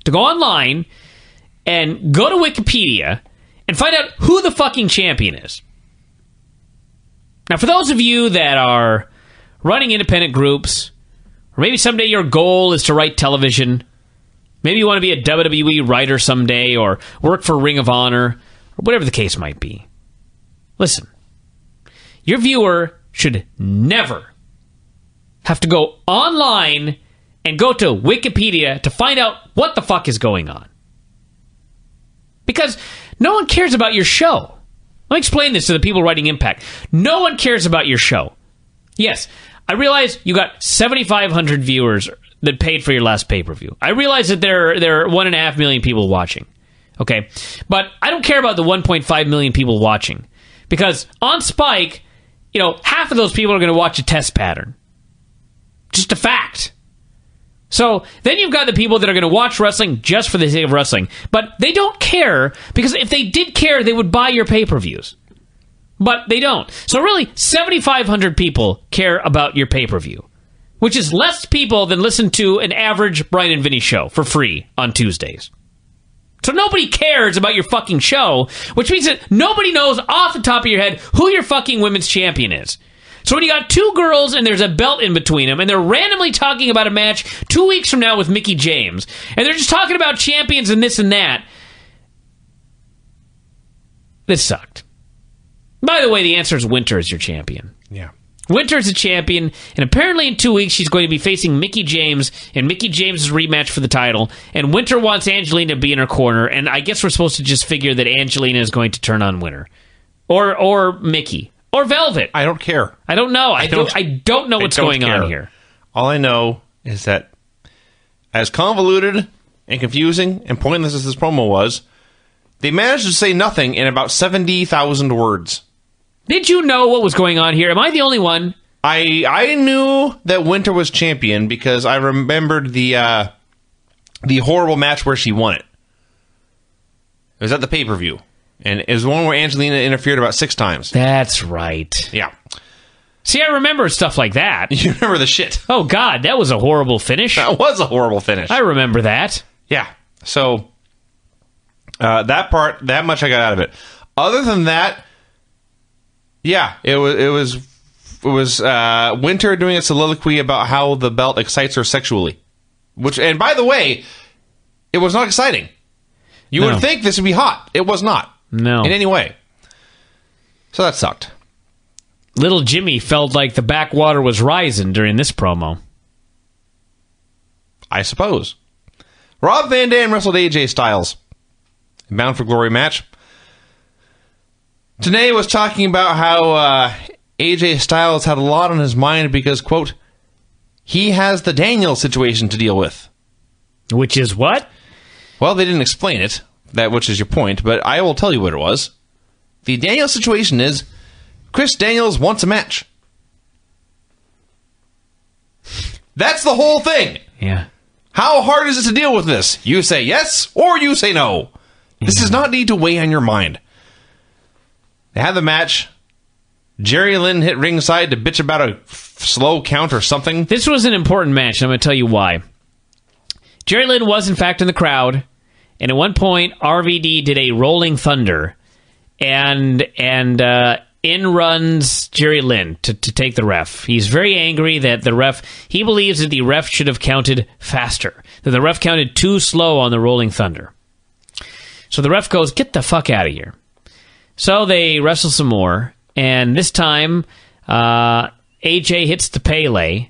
to go online and go to Wikipedia and find out who the fucking champion is. Now, for those of you that are running independent groups, or maybe someday your goal is to write television, maybe you want to be a WWE writer someday, or work for Ring of Honor, or whatever the case might be. Listen, your viewer should never have to go online and go to Wikipedia to find out what the fuck is going on. Because no one cares about your show. Let me explain this to the people writing Impact. No one cares about your show. Yes, I realize you got 7,500 viewers that paid for your last pay-per-view. I realize that there are 1.5 million people watching. Okay? But I don't care about the 1.5 million people watching. Because on Spike, you know, half of those people are going to watch a test pattern. Just a fact. So then you've got the people that are going to watch wrestling just for the sake of wrestling. But they don't care, because if they did care, they would buy your pay-per-views. But they don't. So really, 7,500 people care about your pay-per-view, which is less people than listen to an average Brian and Vinny show for free on Tuesdays. So nobody cares about your fucking show, which means that nobody knows off the top of your head who your fucking women's champion is. So when you got two girls and there's a belt in between them, and they're randomly talking about a match 2 weeks from now with Mickie James, and they're just talking about champions and this and that, this sucked. By the way, the answer is Winter is your champion. Yeah. Winter is a champion, and apparently in 2 weeks she's going to be facing Mickie James in Mickie James' rematch for the title, and Winter wants Angelina to be in her corner, and I guess we're supposed to just figure that Angelina is going to turn on Winter. Or Mickie. Or Velvet. I don't care. I don't know. I don't know what's going on here. All I know is that, as convoluted and confusing and pointless as this promo was, they managed to say nothing in about 70,000 words. Did you know what was going on here? Am I the only one? I knew that Winter was champion because I remembered the horrible match where she won it. It was at the pay-per-view. And it was the one where Angelina interfered about 6 times. That's right. Yeah. See, I remember stuff like that. You remember the shit. Oh, God, that was a horrible finish. That was a horrible finish. I remember that. Yeah. So, that much I got out of it. Other than that, yeah, it was Winter doing a soliloquy about how the belt excites her sexually. Which, and by the way, it was not exciting. You would think this would be hot. It was not. No. In any way. So that sucked. Little Jimmy felt like the backwater was rising during this promo. I suppose. Rob Van Dam wrestled AJ Styles. Bound for Glory match. Today was talking about how AJ Styles had a lot on his mind because, quote, he has the Daniels situation to deal with. Which is what? Well, they didn't explain it. That which is your point, but I will tell you what it was. The Daniels situation is Chris Daniels wants a match. That's the whole thing. Yeah. How hard is it to deal with this? You say yes or you say no. Yeah. This does not need to weigh on your mind. They had the match. Jerry Lynn hit ringside to bitch about a slow count or something. This was an important match, and I'm going to tell you why. Jerry Lynn was, in fact, in the crowd. And at one point, RVD did a rolling thunder, and in runs Jerry Lynn to take the ref. He's very angry that the ref, he believes that the ref should have counted faster, that the ref counted too slow on the Rolling Thunder. So the ref goes, get the fuck out of here. So they wrestle some more, and this time AJ hits the Pele,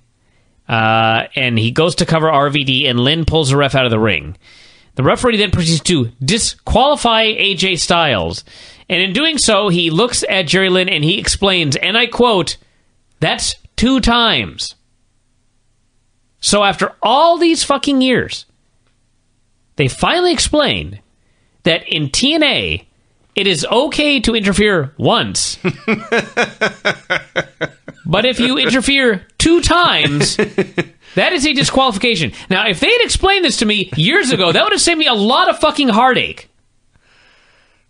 and he goes to cover RVD, and Lynn pulls the ref out of the ring. The referee then proceeds to disqualify AJ Styles, and in doing so, he looks at Jerry Lynn and he explains, and I quote, "That's 2 times." So after all these fucking years, they finally explained that in TNA, it is okay to interfere once. But if you interfere 2 times, that is a disqualification. Now, if they had explained this to me years ago, that would have saved me a lot of fucking heartache.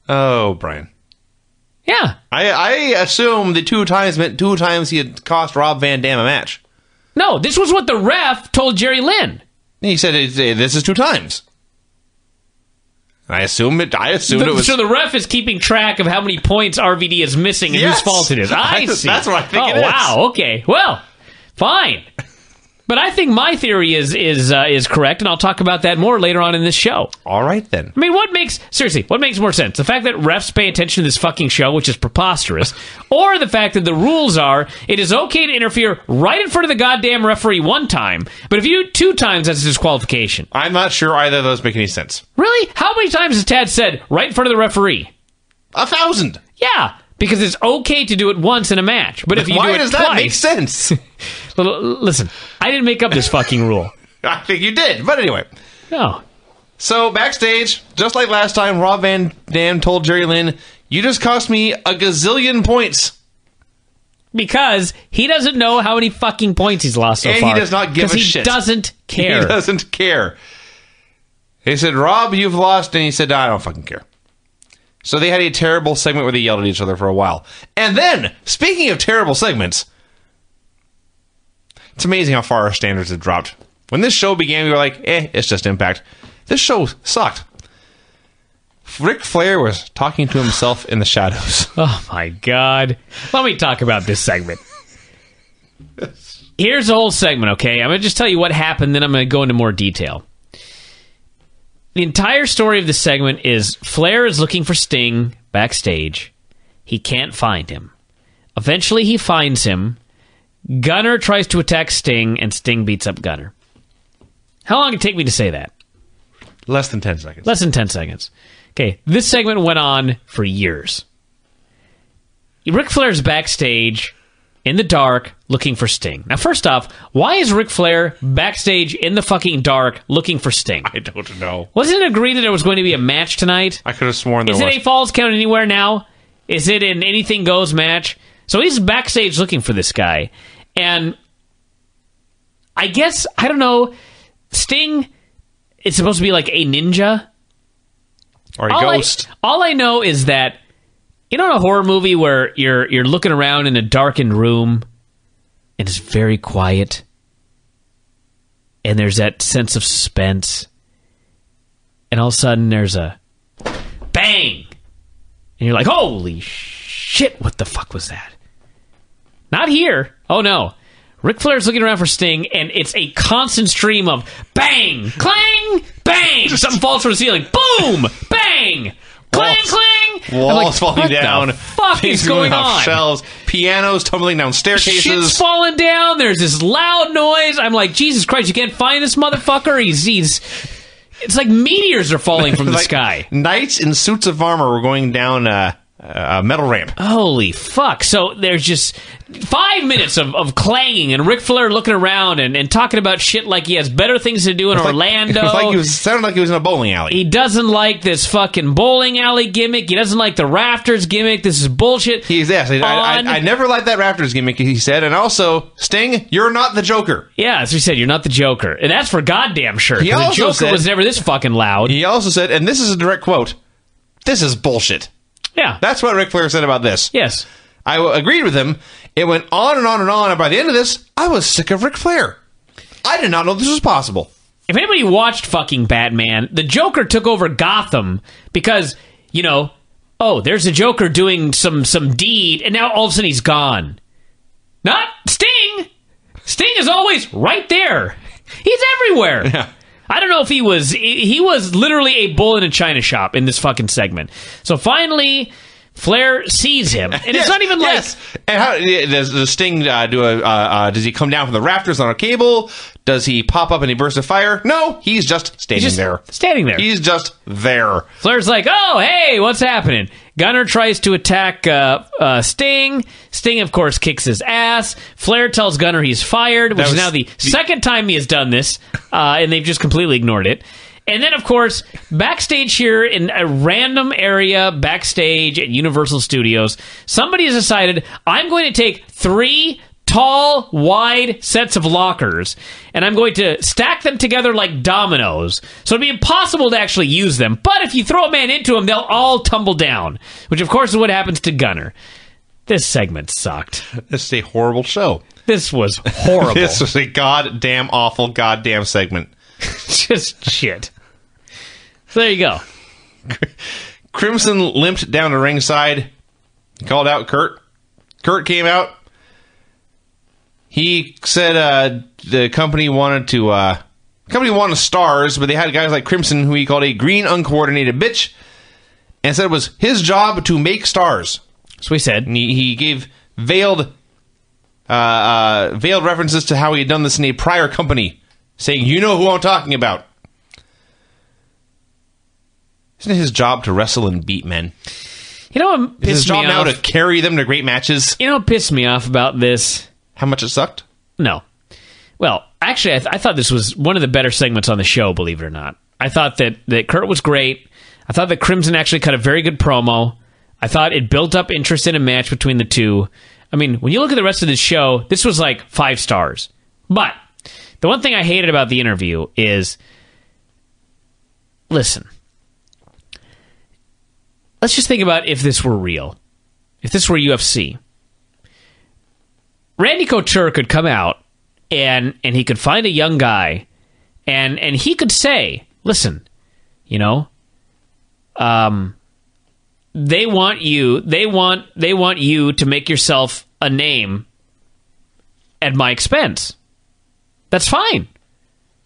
Oh, Brian. Yeah. I assume the 2 times meant 2 times he had cost Rob Van Dam a match. No, this was what the ref told Jerry Lynn. He said, this is 2 times. I assumed it was... So the ref is keeping track of how many points RVD is missing and whose fault it is. I see. That's what I think it is. Oh, wow. Okay. Well, fine. But I think my theory is correct, and I'll talk about that more later on in this show. All right, then. I mean, what makes more sense? The fact that refs pay attention to this fucking show, which is preposterous, or the fact that the rules are, it is okay to interfere right in front of the goddamn referee 1 time, but if you 2 times, that's a disqualification. I'm not sure either of those make any sense. Really? How many times has Tad said, right in front of the referee? 1,000. Yeah. Because it's okay to do it once in a match. But if you do it twice... Why does that make sense? Listen, I didn't make up this fucking rule. I think you did, but anyway. No. So, backstage, just like last time, Rob Van Dam told Jerry Lynn, you just cost me a gazillion points. Because he doesn't know how many fucking points he's lost so far. And he does not give a shit. Because he doesn't care. He doesn't care. He said, Rob, you've lost. And he said, no, I don't fucking care. So they had a terrible segment where they yelled at each other for a while. And then, speaking of terrible segments, it's amazing how far our standards have dropped. When this show began, we were like, it's just Impact. This show sucked. Ric Flair was talking to himself in the shadows. Oh, my God. Let me talk about this segment. Here's the whole segment, okay? I'm going to just tell you what happened, then I'm going to go into more detail. The entire story of this segment is Flair is looking for Sting backstage. He can't find him. Eventually, he finds him. Gunner tries to attack Sting, and Sting beats up Gunner. How long did it take me to say that? Less than 10 seconds. Less than 10 seconds. Okay, this segment went on for years. Ric Flair's backstage in the dark looking for Sting. Now, first off, why is Ric Flair backstage in the fucking dark looking for Sting? I don't know. Wasn't it agreed that there was going to be a match tonight? I could have sworn there was. Is it a Falls Count Anywhere now? Is it an Anything Goes match? So he's backstage looking for this guy. And I guess, I don't know, Sting is supposed to be like a ninja? Or a ghost. All I know is that, you know, in a horror movie where you're looking around in a darkened room and it's very quiet and there's that sense of suspense and all of a sudden there's a bang and you're like, holy shit, what the fuck was that? Not here. Oh, no. Ric Flair's looking around for Sting and it's a constant stream of bang, clang, bang. Something falls from the ceiling. Boom, bang. Clang, clang! Walls like, falling down. What the fuck is going on? Shelves, pianos tumbling down staircases. Shit's falling down. There's this loud noise. I'm like, Jesus Christ, you can't find this motherfucker? He's it's like meteors are falling from the sky. Knights in suits of armor were going down a metal ramp. Holy fuck. So there's just 5 minutes of clanging and Ric Flair looking around and talking about shit like he has better things to do in Orlando. Sounded like he was in a bowling alley. He doesn't like this fucking bowling alley gimmick. He doesn't like the rafters gimmick. This is bullshit. I never liked that rafters gimmick, he said. And also, Sting, you're not the Joker. Yeah, as we said, you're not the Joker. And that's for goddamn sure. He also the Joker said, was never this fucking loud. He also said, and this is a direct quote, this is bullshit. Yeah. That's what Ric Flair said about this. Yes. I agreed with him. It went on and on and on, and by the end of this, I was sick of Ric Flair. I did not know this was possible. If anybody watched fucking Batman, the Joker took over Gotham because, you know, oh, there's a Joker doing some deed, and now all of a sudden he's gone. Not Sting. Sting is always right there. He's everywhere. Yeah. I don't know if he was literally a bull in a china shop in this fucking segment. So finally, Flair sees him, and yes, it's not even like. Yes. And how does Sting does he come down from the rafters on a cable? Does he pop up and he bursts a fire? No, he's just standing there. Standing there. He's just there. Flair's like, oh, hey, what's happening? Gunner tries to attack Sting. Sting, of course, kicks his ass. Flair tells Gunner he's fired, which is now the second time he has done this, and they've just completely ignored it. And then, of course, backstage here in a random area backstage at Universal Studios, somebody has decided, I'm going to take 3 tall, wide sets of lockers, and I'm going to stack them together like dominoes. So it'd be impossible to actually use them. But if you throw a man into them, they'll all tumble down, which, of course, is what happens to Gunner. This segment sucked. This is a horrible show. This was horrible. This was a goddamn awful goddamn segment. Just shit. So there you go. Crimson limped down to ringside. He called out Kurt. Kurt came out. He said the company wanted to stars, but they had guys like Crimson, who he called a green uncoordinated bitch, and said it was his job to make stars. So he said, and he gave veiled references to how he had done this in a prior company, saying, you know who I'm talking about. Isn't it his job to wrestle and beat men? You know what pissed me off? It's his job now to carry them to great matches. You know what pissed me off about this? How much it sucked? No. Well, actually, I thought this was one of the better segments on the show, believe it or not. I thought that Kurt was great. I thought that Crimson actually cut a very good promo. I thought it built up interest in a match between the two. I mean, when you look at the rest of the show, this was like 5 stars. But the one thing I hated about the interview is, listen, let's just think about if this were real, if this were UFC. Randy Couture could come out and he could find a young guy and he could say, listen, you know, they want you to make yourself a name at my expense. That's fine.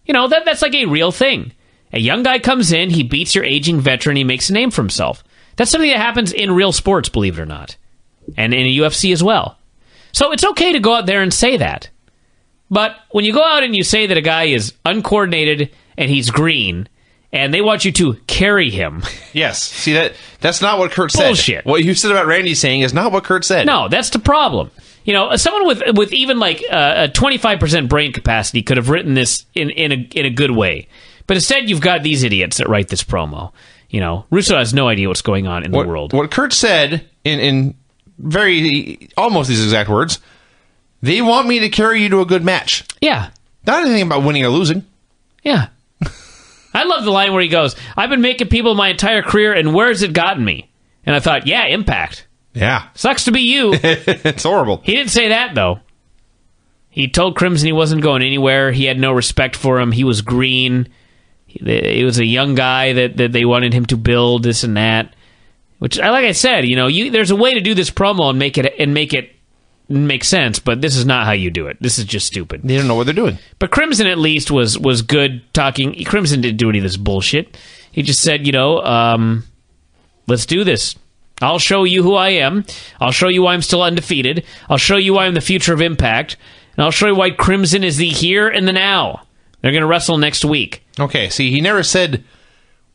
You know, that's like a real thing. A young guy comes in, he beats your aging veteran, he makes a name for himself. That's something that happens in real sports, believe it or not. And in UFC as well. So it's okay to go out there and say that. But when you go out and you say that a guy is uncoordinated and he's green, and they want you to carry him. Yes. See, that's not what Kurt said. Bullshit. What you said about Randy saying is not what Kurt said. No, that's the problem. You know, someone with even like a 25% brain capacity could have written this in a good way. But instead, you've got these idiots that write this promo. You know, Russo has no idea what's going on in the world. What Kurt said in very almost these exact words, they want me to carry you to a good match. Yeah. Not anything about winning or losing. Yeah. I love the line where he goes, I've been making people my entire career, and where's it gotten me? And I thought, yeah, Impact. Yeah. Sucks to be you. It's horrible. He didn't say that, though. He told Crimson he wasn't going anywhere. He had no respect for him. He was green. He was a young guy that they wanted him to build, this and that. Which, like I said, you know, there's a way to do this promo and make it make sense, but this is not how you do it. This is just stupid. They don't know what they're doing. But Crimson, at least, was good talking. Crimson didn't do any of this bullshit. He just said, you know, let's do this. I'll show you who I am. I'll show you why I'm still undefeated. I'll show you why I'm the future of Impact. And I'll show you why Crimson is the here and the now. They're going to wrestle next week. Okay, see, he never said.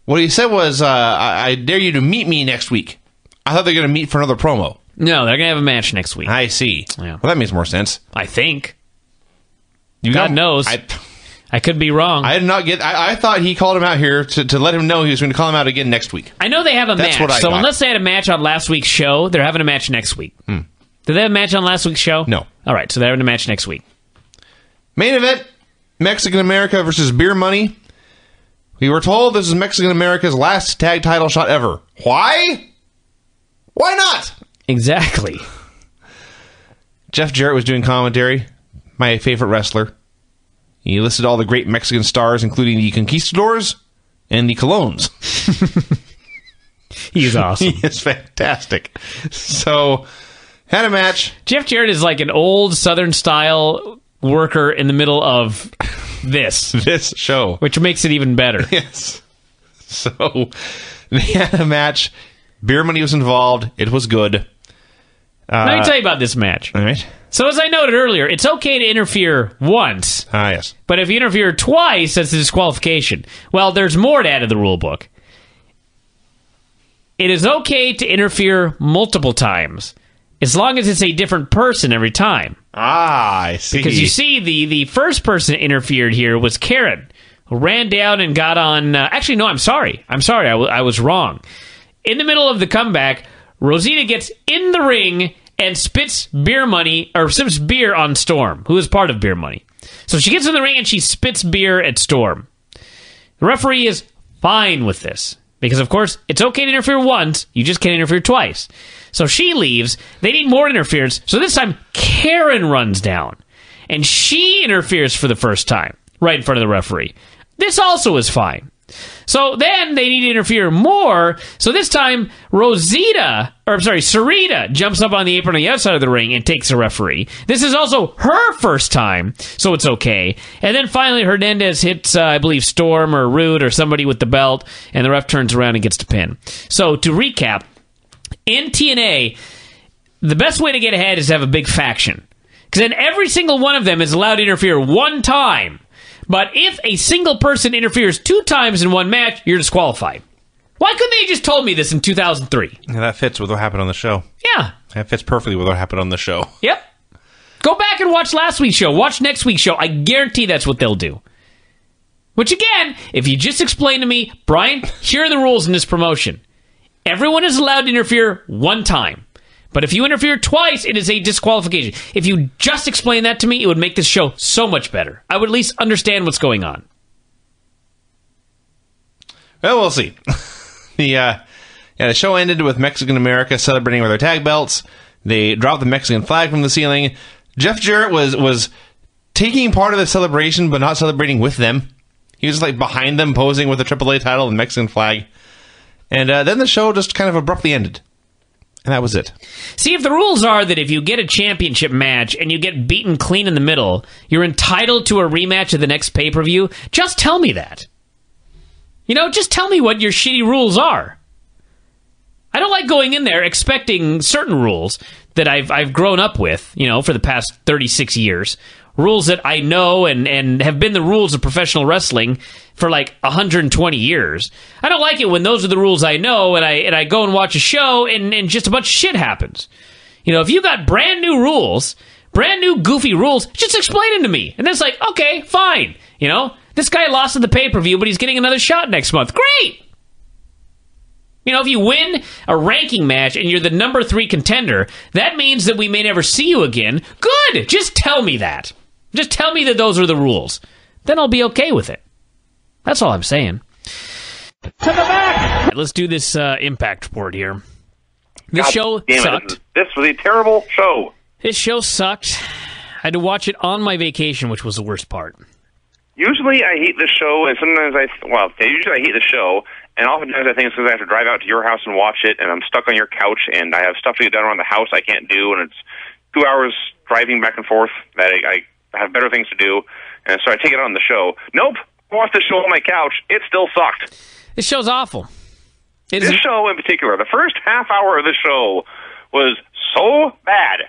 What he said was, I dare you to meet me next week. I thought they were going to meet for another promo. No, they're going to have a match next week. I see. Yeah. Well, that makes more sense. I think. God knows. I could be wrong. I did not get. I thought he called him out here to let him know he was going to call him out again next week. I know they have a match. What I so got. Unless they had a match on last week's show, they're having a match next week. Mm. Did they have a match on last week's show? No. All right, so they're having a match next week. Main event, Mexican America versus Beer Money. We were told this is Mexican America's last tag title shot ever. Why? Why not? Exactly. Jeff Jarrett was doing commentary. My favorite wrestler. He listed all the great Mexican stars, including the Conquistadors and the Colones. He's awesome. He is fantastic. So, had a match. Jeff Jarrett is like an old Southern-style worker in the middle of this. This show. Which makes it even better. Yes. So, they had a match. Beer money was involved. It was good. Let me tell you about this match. All right. So, as I noted earlier, it's okay to interfere once. Ah, yes. But if you interfere twice, that's a disqualification. Well, there's more to add to the rule book. It is okay to interfere multiple times, as long as it's a different person every time. Ah, I see. Because you see, the first person that interfered here was Karen, who ran down and got on... actually, no, I'm sorry. I was wrong. In the middle of the comeback, Rosita gets in the ring... and spits beer money, or spits beer on Storm, who is part of Beer Money. So she gets in the ring and she spits beer at Storm. The referee is fine with this. Because, of course, it's okay to interfere once, you just can't interfere twice. So she leaves, they need more interference, so this time Karen runs down. And she interferes for the first time, right in front of the referee. This also is fine. So then they need to interfere more. So this time, Sarita jumps up on the apron on the outside of the ring and takes a referee. This is also her first time, so it's okay. And then finally, Hernandez hits, I believe, Storm or Roode or somebody with the belt, and the ref turns around and gets the pin. So to recap, in TNA, the best way to get ahead is to have a big faction. Because then every single one of them is allowed to interfere one time. But if a single person interferes two times in one match, you're disqualified. Why couldn't they have just told me this in 2003? Yeah, that fits with what happened on the show. Yeah. That fits perfectly with what happened on the show. Yep. Go back and watch last week's show. Watch next week's show. I guarantee that's what they'll do. Which, again, if you just explain to me, Brian, here are the rules in this promotion. Everyone is allowed to interfere one time. But if you interfere twice, it is a disqualification. If you just explain that to me, it would make this show so much better. I would at least understand what's going on. Well, we'll see. The show ended with Mexican America celebrating with their tag belts. They dropped the Mexican flag from the ceiling. Jeff Jarrett was taking part of the celebration, but not celebrating with them. He was like behind them, posing with the AAA title and Mexican flag. And then the show just kind of abruptly ended. And that was it. See, if the rules are that if you get a championship match and you get beaten clean in the middle, you're entitled to a rematch at the next pay-per-view, just tell me that. You know, just tell me what your shitty rules are. I don't like going in there expecting certain rules that I've grown up with, you know, for the past 36 years. Rules that I know and have been the rules of professional wrestling for like 120 years. I don't like it when those are the rules I know and I go and watch a show and just a bunch of shit happens. You know, if you got brand new rules, brand new goofy rules, just explain them to me. And then it's like, okay, fine. You know, this guy lost at the pay-per-view, but he's getting another shot next month. Great! You know, if you win a ranking match and you're the number 3 contender, that means that we may never see you again. Good! Just tell me that. Just tell me that those are the rules. Then I'll be okay with it. That's all I'm saying. To the back! Right, let's do this Impact report here. This show sucked. This was a terrible show. This show sucked. I had to watch it on my vacation, which was the worst part. Usually I hate the show, and sometimes usually I hate the show, and oftentimes I think it's because I have to drive out to your house and watch it, and I'm stuck on your couch, and I have stuff to get done around the house I can't do, and it's 2 hours driving back and forth that I have better things to do, and so I take it on the show. Nope, I watched the show on my couch. It still sucked. This show's awful. This show in particular, the first half hour of the show was so bad.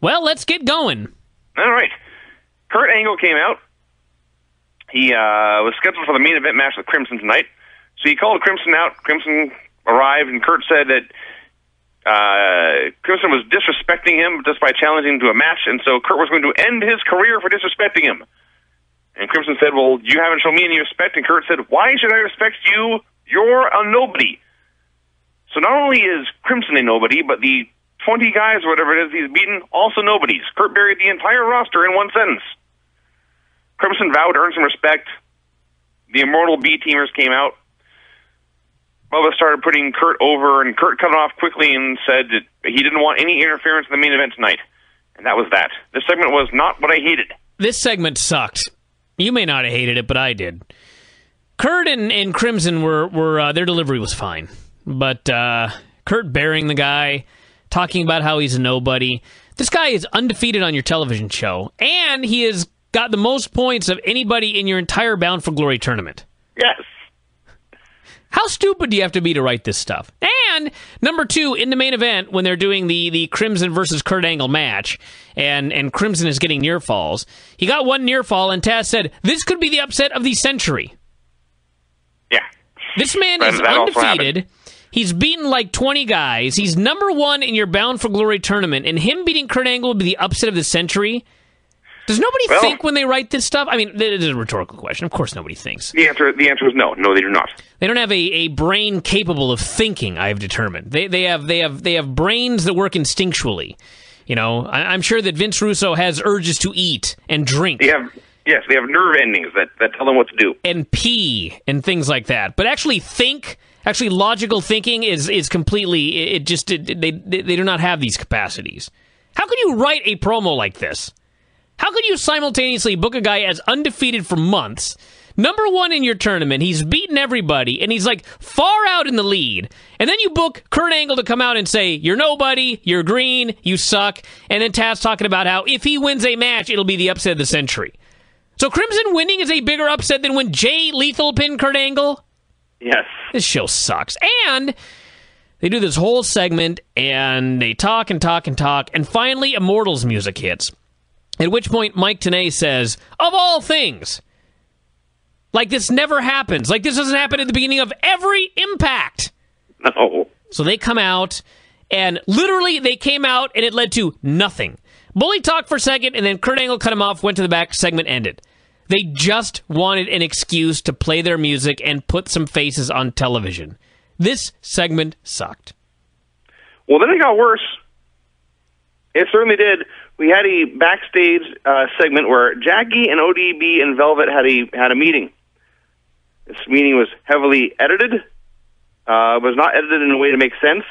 Well, let's get going. All right. Kurt Angle came out. He was scheduled for the main event match with Crimson tonight, so he called Crimson out. Crimson arrived, and Kurt said that Crimson was disrespecting him just by challenging him to a match, and so Kurt was going to end his career for disrespecting him. And Crimson said, well, you haven't shown me any respect. And Kurt said, why should I respect you? You're a nobody. So not only is Crimson a nobody, but the 20 guys or whatever it is he's beaten, also nobodies. Kurt buried the entire roster in one sentence. Crimson vowed to earn some respect. The Immortal B-teamers came out. Bubba started putting Kurt over, and Kurt cut it off quickly and said that he didn't want any interference in the main event tonight. And that was that. This segment was not what I hated. This segment sucked. You may not have hated it, but I did. Kurt and Crimson were their delivery was fine. But Kurt burying the guy, talking about how he's a nobody. This guy is undefeated on your television show, and he has got the most points of anybody in your entire Bound for Glory tournament. Yes. How stupid do you have to be to write this stuff? And, number two, in the main event, when they're doing the Crimson versus Kurt Angle match, and Crimson is getting near falls, he got one near fall, and Taz said, this could be the upset of the century. Yeah. This man is undefeated. He's beaten like 20 guys. He's number one in your Bound for Glory tournament, and him beating Kurt Angle would be the upset of the century. Does nobody think when they write this stuff? I mean, it is a rhetorical question. Of course nobody thinks. The answer is no. No, they do not. They don't have a brain capable of thinking, I have determined. They have brains that work instinctually. You know, I'm sure that Vince Russo has urges to eat and drink. They have nerve endings that tell them what to do. And pee and things like that. But actually think, actually logical thinking is completely, they do not have these capacities. How can you write a promo like this? How could you simultaneously book a guy as undefeated for months, number one in your tournament, he's beaten everybody, and he's like far out in the lead, and then you book Kurt Angle to come out and say, you're nobody, you're green, you suck, and then Taz talking about how if he wins a match, it'll be the upset of the century. So Crimson winning is a bigger upset than when Jay Lethal pinned Kurt Angle? Yes. This show sucks. And they do this whole segment, and they talk and talk and talk, and finally Immortals music hits. At which point, Mike Tenay says, of all things, like this never happens. Like this doesn't happen at the beginning of every Impact. No. So they come out, and literally they came out, and it led to nothing. Bully talked for a second, and then Kurt Angle cut him off, went to the back, segment ended. They just wanted an excuse to play their music and put some faces on television. This segment sucked. Well, then it got worse. It certainly did. We had a backstage segment where Jackie and ODB and Velvet had a meeting. This meeting was heavily edited. Was not edited in a way to make sense.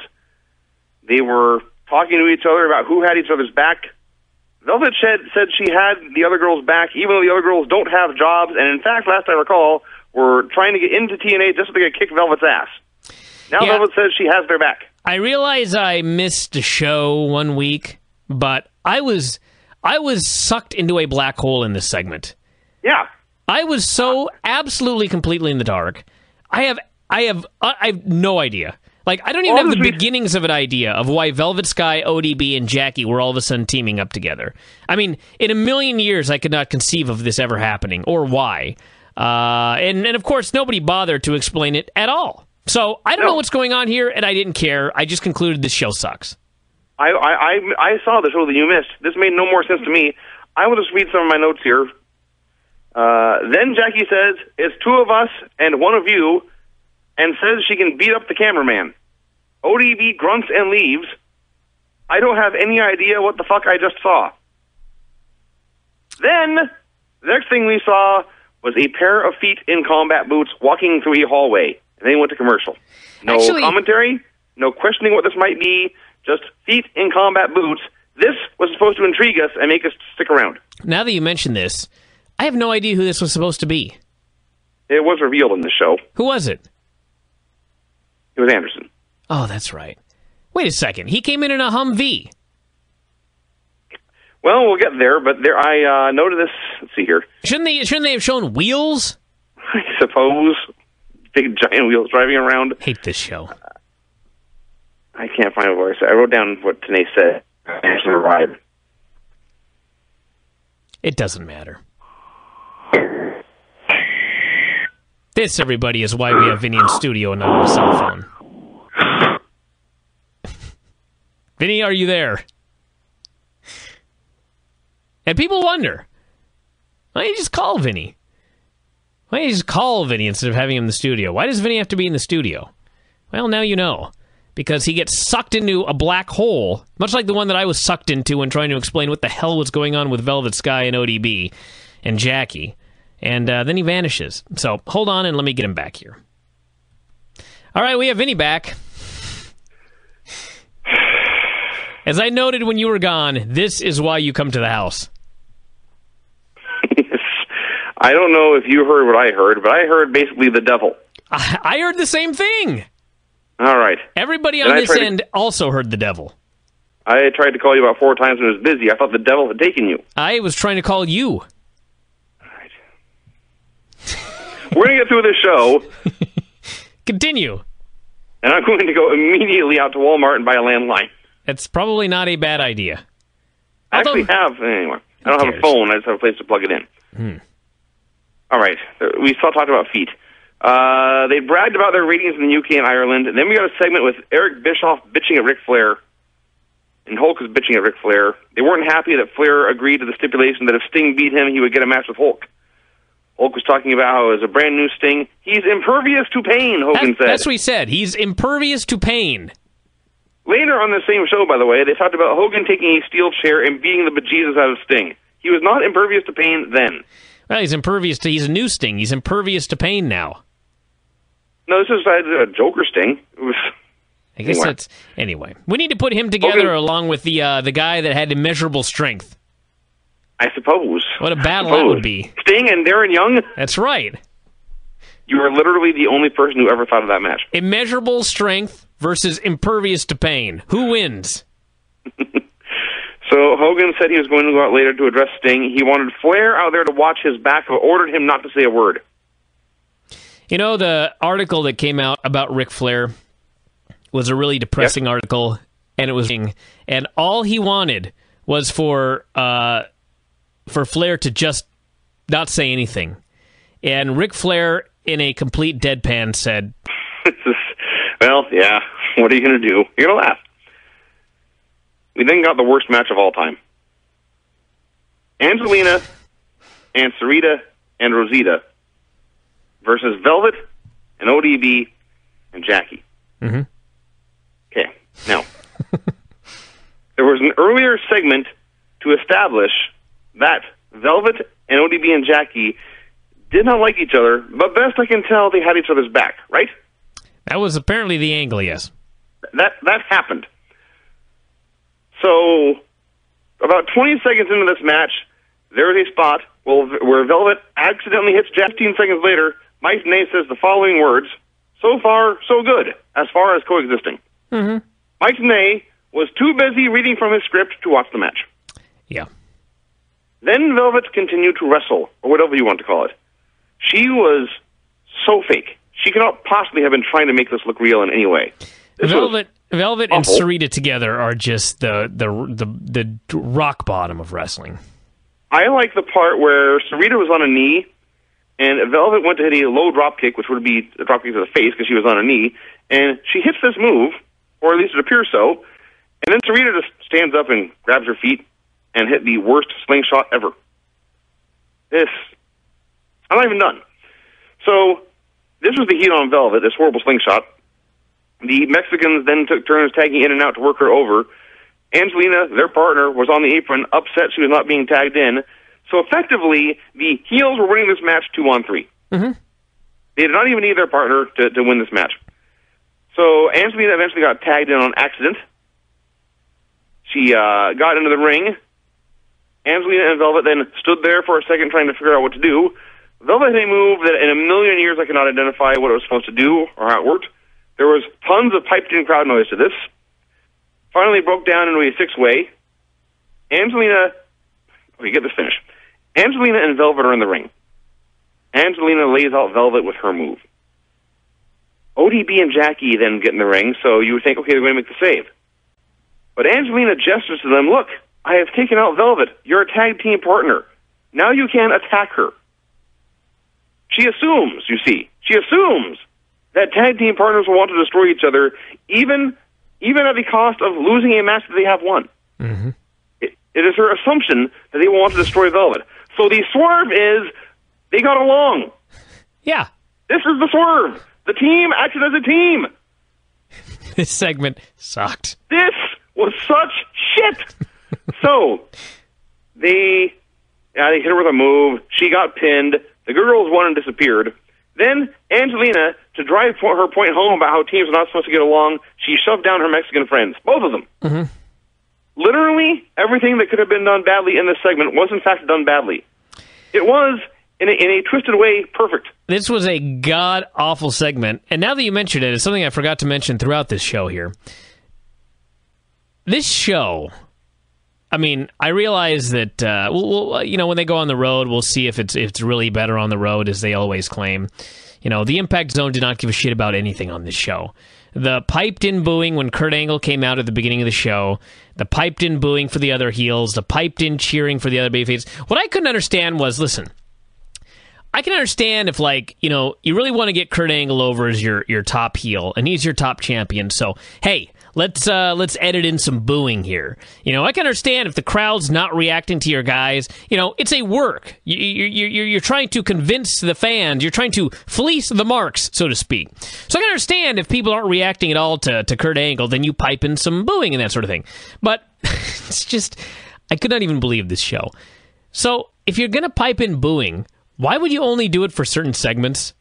They were talking to each other about who had each other's back. Velvet said she had the other girls' back, even though the other girls don't have jobs. And in fact, last I recall, were trying to get into TNA just so they could kick Velvet's ass. Now Velvet says she has their back. I realize I missed a show one week, but I was sucked into a black hole in this segment. Yeah. I was so absolutely completely in the dark. I have no idea. Like, I don't even have the beginnings of an idea of why Velvet Sky, ODB, and Jackie were all of a sudden teaming up together. I mean, in a million years, I could not conceive of this ever happening, or why. And of course, nobody bothered to explain it at all. So, I don't know what's going on here, and I didn't care. I just concluded this show sucks. I saw the show that you missed. This made no more sense to me. I will just read some of my notes here. Then Jackie says, it's two of us and one of you, and says she can beat up the cameraman. ODB grunts and leaves. I don't have any idea what the fuck I just saw. Then, the next thing we saw was a pair of feet in combat boots walking through a hallway. And they went to commercial. No commentary, no questioning what this might be, just feet in combat boots. This was supposed to intrigue us and make us stick around. Now that you mention this, I have no idea who this was supposed to be. It was revealed in the show. Who was it? It was Anderson. Oh, that's right. Wait a second. He came in a Humvee. Well, we'll get there, but there I noted this. Let's see here. Shouldn't they have shown wheels? I suppose. Big giant wheels driving around. Hate this show. I can't find what I said. I wrote down what Tenay said. Actually, arrived. It doesn't matter. This, everybody, is why we have Vinny in studio and not on a cell phone. Vinny, are you there? And people wonder, why don't you just call Vinny? Why don't you just call Vinny instead of having him in the studio? Why does Vinny have to be in the studio? Well, now you know. Because he gets sucked into a black hole, much like the one that I was sucked into when trying to explain what the hell was going on with Velvet Sky and ODB and Jackie. And then he vanishes. So hold on and let me get him back here. All right, we have Vinny back. As I noted when you were gone, this is why you come to the house. I don't know if you heard what I heard, but I heard basically the devil. I heard the same thing. All right. Everybody on this end also heard the devil. I tried to call you about 4 times when I was busy. I thought the devil had taken you. I was trying to call you. All right. We're going to get through this show. Continue. And I'm going to go immediately out to Walmart and buy a landline. That's probably not a bad idea. Anyway, I don't have a phone. I just have a place to plug it in. Hmm. All right. We still talked about feet. They bragged about their ratings in the UK and Ireland. And then we got a segment with Eric Bischoff bitching at Ric Flair. And Hulk was bitching at Ric Flair. They weren't happy that Flair agreed to the stipulation that if Sting beat him, he would get a match with Hulk. Hulk was talking about how it was a brand new Sting. He's impervious to pain, Hogan said. That's what he said. He's impervious to pain. Later on the same show, by the way, they talked about Hogan taking a steel chair and beating the bejesus out of Sting. He was not impervious to pain then. Well, he's impervious to... He's a new Sting. He's impervious to pain now. No, this is a Joker Sting. I guess that's... Anyway, we need to put him together along with the guy that had immeasurable strength. I suppose. What a battle that would be. Sting and Darren Young? That's right. You are literally the only person who ever thought of that match. Immeasurable strength versus impervious to pain. Who wins? So Hogan said he was going to go out later to address Sting. He wanted Flair out there to watch his back, but ordered him not to say a word. You know, the article that came out about Ric Flair was a really depressing article, and it was... And all he wanted was for Flair to just not say anything. And Ric Flair, in a complete deadpan, said... Well, yeah, what are you going to do? You're going to laugh. We then got the worst match of all time. Angelina and Sarita and Rosita versus Velvet and ODB and Jackie. Mm-hmm. Okay, now, there was an earlier segment to establish that Velvet and ODB and Jackie did not like each other, but best I can tell, they had each other's back, right? That was apparently the angle, yes. That happened. So, about 20 seconds into this match, there is a spot where Velvet accidentally hits Jackie. 15 seconds later, Mike Nate says the following words: "So far, so good, as far as coexisting." Mm-hmm. Mike Nay was too busy reading from his script to watch the match. Yeah. Then Velvet continued to wrestle, or whatever you want to call it. She was so fake. She could not possibly have been trying to make this look real in any way. Velvet and Sarita together are just the rock bottom of wrestling. I like the part where Sarita was on a knee, and Velvet went to hit a low drop kick, which would be a drop kick to the face because she was on a knee, and she hits this move, or at least it appears so, and then Sarita just stands up and grabs her feet and hit the worst slingshot ever. This... I'm not even done. So, this was the heat on Velvet, this horrible slingshot. The Mexicans then took turns tagging in and out to work her over. Angelina, their partner, was on the apron, upset she was not being tagged in. So, effectively, the heels were winning this match 2-on-3. Mm-hmm. They did not even need their partner to win this match. So, Angelina eventually got tagged in on accident. She got into the ring. Angelina and Velvet then stood there for a second trying to figure out what to do. Velvet hit a move that in a million years I could not identify what it was supposed to do or how it worked. There was tons of piped-in crowd noise to this. Finally broke down into a 6-way. Angelina and Velvet are in the ring. Angelina lays out Velvet with her move. ODB and Jackie then get in the ring, so you would think, okay, they're going to make the save. But Angelina gestures to them, "Look, I have taken out Velvet. You're a tag team partner. Now you can attack her." She assumes, you see. She assumes that tag team partners will want to destroy each other, even at the cost of losing a match that they have won. Mm-hmm. It is her assumption that they will want to destroy Velvet. So the swerve is, they got along. Yeah. This is the swerve. The team acted as a team. This segment sucked. This was such shit. So, they hit her with a move. She got pinned. The girls won and disappeared. Then, Angelina, to drive her point home about how teams are not supposed to get along, she shoved down her Mexican friends. Both of them. Mm-hmm. Literally, everything that could have been done badly in this segment was, in fact, done badly. It was In a twisted way, perfect. This was a god-awful segment. And now that you mentioned it, it's something I forgot to mention throughout this show here. This show, I mean, I realize that, when they go on the road, we'll see if it's really better on the road, as they always claim. You know, the Impact Zone did not give a shit about anything on this show. The piped-in booing when Kurt Angle came out at the beginning of the show. The piped-in booing for the other heels. The piped-in cheering for the other babyfaces. What I couldn't understand was, listen, I can understand if, like, you know, you really want to get Kurt Angle over as your top heel, and he's your top champion, so, hey, let's edit in some booing here. You know, I can understand if the crowd's not reacting to your guys. You know, it's a work. You're trying to convince the fans. You're trying to fleece the marks, so to speak. So I can understand if people aren't reacting at all to Kurt Angle, then you pipe in some booing and that sort of thing. But it's just, I could not even believe this show. So if you're going to pipe in booing, why would you only do it for certain segments?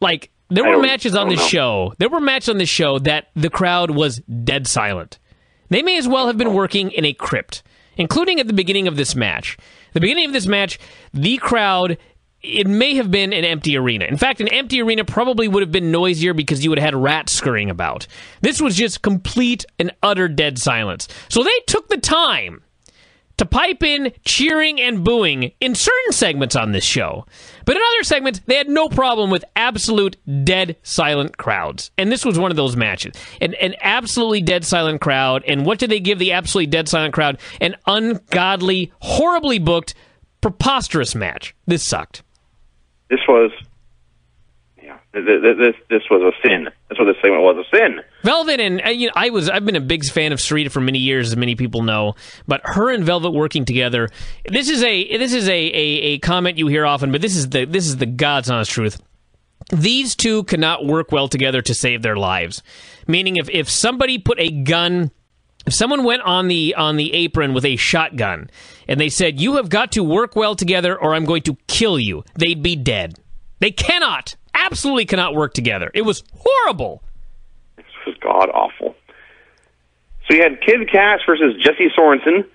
Like, there were matches on this show. There were matches on this show that the crowd was dead silent. They may as well have been working in a crypt, including at the beginning of this match. The beginning of this match, the crowd, it may have been an empty arena. In fact, an empty arena probably would have been noisier because you would have had rats scurrying about. This was just complete and utter dead silence. So they took the time to pipe in cheering and booing in certain segments on this show. But in other segments, they had no problem with absolute dead silent crowds. And this was one of those matches. An absolutely dead silent crowd. And what did they give the absolutely dead silent crowd? An ungodly, horribly booked, preposterous match. This sucked. This was a sin. That's what this segment was, a sin. Velvet and, I've been a big fan of Sarita for many years, as many people know, but her and Velvet working together, this is a comment you hear often, but this is the God's honest truth. These two cannot work well together to save their lives. Meaning, if somebody put a gun, if someone went on the apron with a shotgun, and they said, "You have got to work well together, or I'm going to kill you," they'd be dead. They cannot. Absolutely cannot work together. It was horrible. This was god-awful. So you had Kid Cash versus Jesse Sorensen.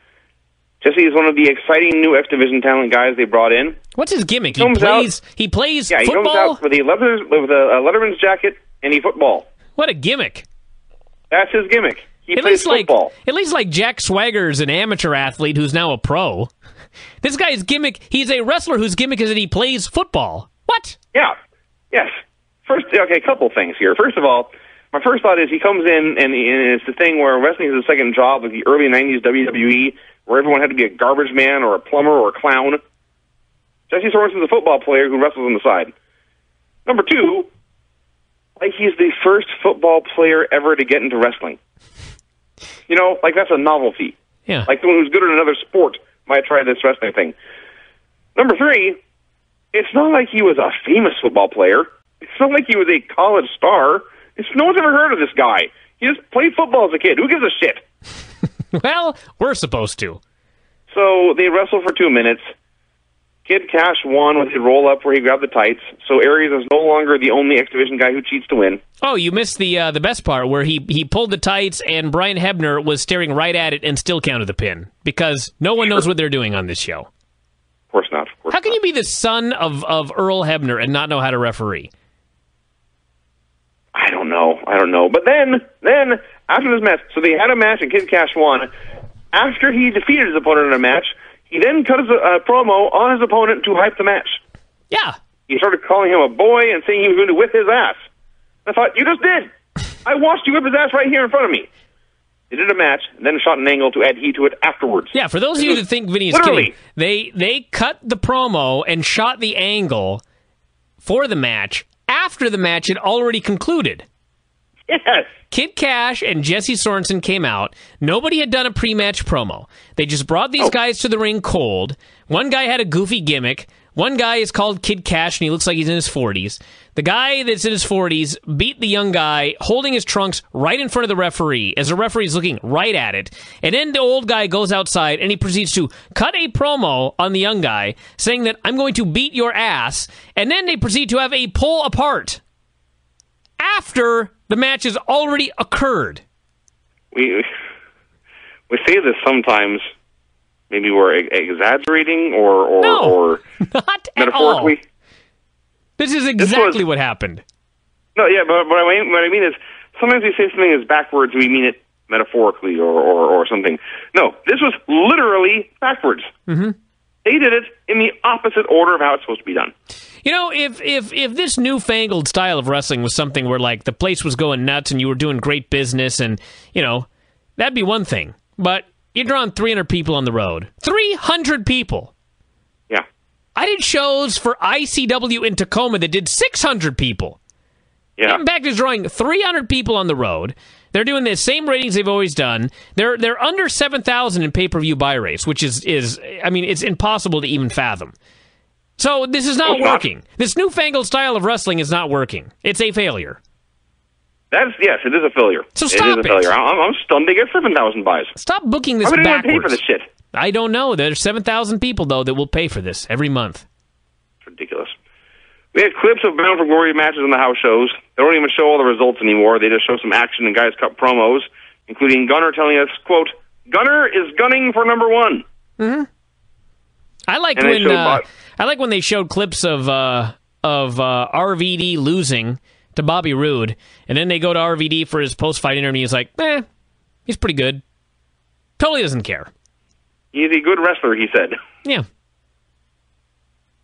Jesse is one of the exciting new X-Division talent guys they brought in. What's his gimmick? He plays football? Yeah, he comes out with a Letterman's jacket and he football. What a gimmick. That's his gimmick. He plays football. At least Jack Swagger's an amateur athlete who's now a pro. This guy's gimmick, he's a wrestler whose gimmick is that he plays football. What? Yeah. Yes. First, okay, a couple things here. First of all, my first thought is he comes in, and it's the thing where wrestling is a second job of the early 90s WWE, where everyone had to be a garbage man or a plumber or a clown. Jesse Sorensen's a football player who wrestles on the side. Number two, like, he's the first football player ever to get into wrestling. You know, like, that's a novelty. Yeah. Like, someone who's good at another sport might try this wrestling thing. Number three, it's not like he was a famous football player. It's not like he was a college star. No one's ever heard of this guy. He just played football as a kid. Who gives a shit? Well, we're supposed to. So they wrestle for 2 minutes. Kid Cash won with a roll-up where he grabbed the tights. So Aries is no longer the only X-Division guy who cheats to win. Oh, you missed the best part where he pulled the tights and Brian Hebner was staring right at it and still counted the pin. Because no one knows what they're doing on this show. Of course not. How can you be the son of Earl Hebner and not know how to referee? I don't know. But then after this match, so they had a match and Kid Cash won. After he defeated his opponent in a match, he then cut a promo on his opponent to hype the match. Yeah. He started calling him a boy and saying he was going to whip his ass. I thought, you just did. I watched you whip his ass right here in front of me. They did a match, and then shot an angle to add heat to it afterwards. Yeah, for those of you that think Vinny is kidding, they cut the promo and shot the angle for the match after the match had already concluded. Yes. Kid Cash and Jesse Sorensen came out. Nobody had done a pre-match promo. They just brought these guys to the ring cold. One guy had a goofy gimmick. One guy is called Kid Cash, and he looks like he's in his 40s. The guy that's in his 40s beat the young guy, holding his trunks right in front of the referee, as the referee's looking right at it. And then the old guy goes outside, and he proceeds to cut a promo on the young guy, saying that, "I'm going to beat your ass," and then they proceed to have a pull apart after the match has already occurred. We say this sometimes, maybe we're exaggerating or no, or not metaphorically. At all. This is exactly what happened. No, yeah, but what I mean is sometimes we say something is backwards, we mean it metaphorically or something. No, this was literally backwards. Mm-hmm. They did it in the opposite order of how it's supposed to be done. You know, if this newfangled style of wrestling was something where, like, the place was going nuts and you were doing great business and, you know, that'd be one thing. But you're drawing 300 people on the road. 300 people! Yeah. I did shows for ICW in Tacoma that did 600 people. Yeah. Impact is drawing 300 people on the road. They're doing the same ratings they've always done. They're under 7,000 in pay-per-view buy rates, which is I mean, it's impossible to even fathom. So this is not working. This newfangled style of wrestling is not working. It's a failure. Yes, it is a failure. So stop it. Failure. I'm stunned they get 7,000 buys. Stop booking this backwards. How many do they pay for this shit? I don't know. There's 7,000 people, though, that will pay for this every month. It's ridiculous. We had clips of Bound for Glory matches on the house shows. They don't even show all the results anymore. They just show some action and Guys Cup promos, including Gunner telling us, quote, Gunner is gunning for number one. Mm-hmm. I like when they showed clips of RVD losing to Bobby Roode, and then they go to RVD for his post-fight interview, and he's like, he's pretty good. Totally doesn't care. He's a good wrestler, he said. Yeah.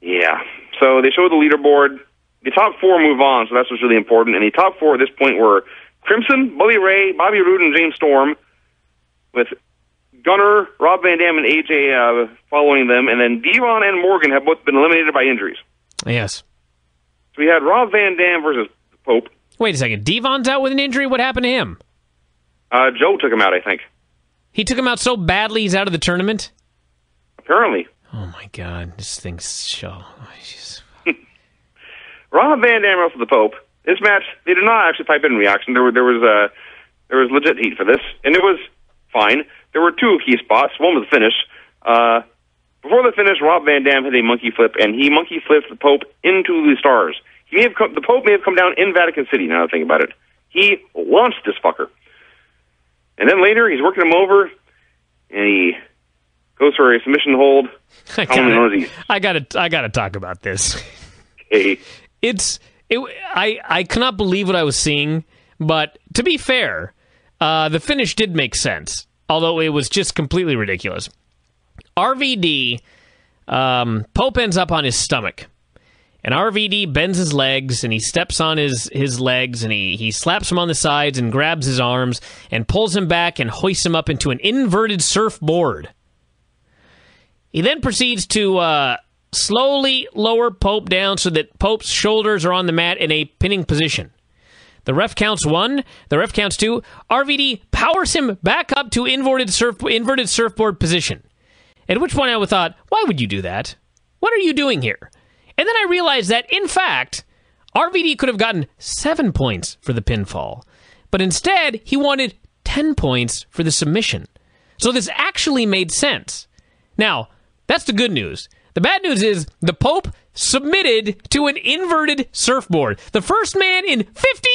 Yeah. So they showed the leaderboard. The top four move on, so that's what's really important. And the top four at this point were Crimson, Bubba Ray, Bobby Roode, and James Storm, with Gunner, Rob Van Dam, and AJ following them. And then Devon and Morgan have both been eliminated by injuries. Yes. So we had Rob Van Dam versus Pope. Wait a second. Devon's out with an injury? What happened to him? Joe took him out, I think. He took him out so badly he's out of the tournament? Apparently. Oh, my God. This thing's so... Rob Van Dam wrestled the Pope. This match, they did not actually type in reaction. There was legit heat for this, and it was fine. There were two key spots. One was the finish. Before the finish, Rob Van Dam hit a monkey flip, and he monkey flipped the Pope into the stars. The Pope may have come down in Vatican City, now that I think about it. He launched this fucker. And then later, he's working him over, and he goes for a submission hold. I gotta talk about this. Okay. I cannot believe what I was seeing, but to be fair, the finish did make sense, although it was just completely ridiculous. RVD, Pope ends up on his stomach, and RVD bends his legs, and he steps on his legs, and he slaps him on the sides and grabs his arms and pulls him back and hoists him up into an inverted surfboard. He then proceeds to... slowly lower Pope down so that Pope's shoulders are on the mat in a pinning position. The ref counts one. The ref counts two. RVD powers him back up to inverted surfboard position. At which point I thought, why would you do that? What are you doing here? And then I realized that, in fact, RVD could have gotten 7 points for the pinfall. But instead, he wanted 10 points for the submission. So this actually made sense. Now, that's the good news. The bad news is the Pope submitted to an inverted surfboard. The first man in 50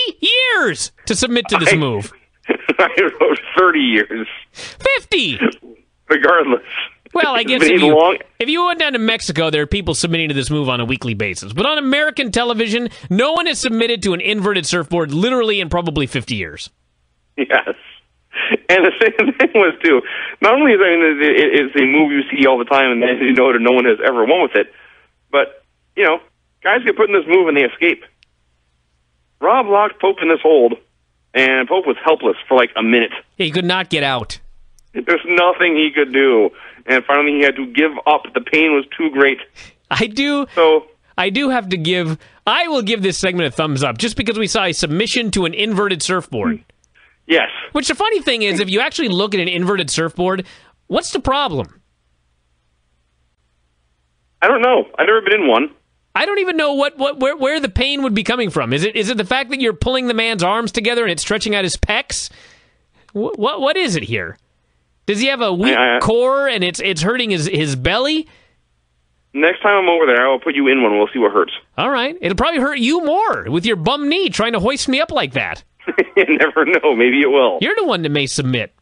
years to submit to this move. I wrote 30 years. 50! Regardless. Well, I guess if you went down to Mexico, there are people submitting to this move on a weekly basis. But on American television, no one has submitted to an inverted surfboard literally in probably 50 years. Yes. And the same thing was, too, not only is it's a move you see all the time and then you know that no one has ever won with it, but, you know, guys get put in this move and they escape. Rob locked Pope in this hold, and Pope was helpless for, like, a minute. He could not get out. There's nothing he could do. And finally he had to give up. The pain was too great. I will give this segment a thumbs up, just because we saw a submission to an inverted surfboard. Yes. Which the funny thing is, if you actually look at an inverted surfboard, what's the problem? I don't know. I've never been in one. I don't even know where the pain would be coming from. Is it the fact that you're pulling the man's arms together and it's stretching out his pecs? What is it here? Does he have a weak core and it's hurting his belly? Next time I'm over there, I will put you in one. We'll see what hurts. All right. It'll probably hurt you more with your bum knee trying to hoist me up like that. You never know. Maybe it will. You're the one that may submit.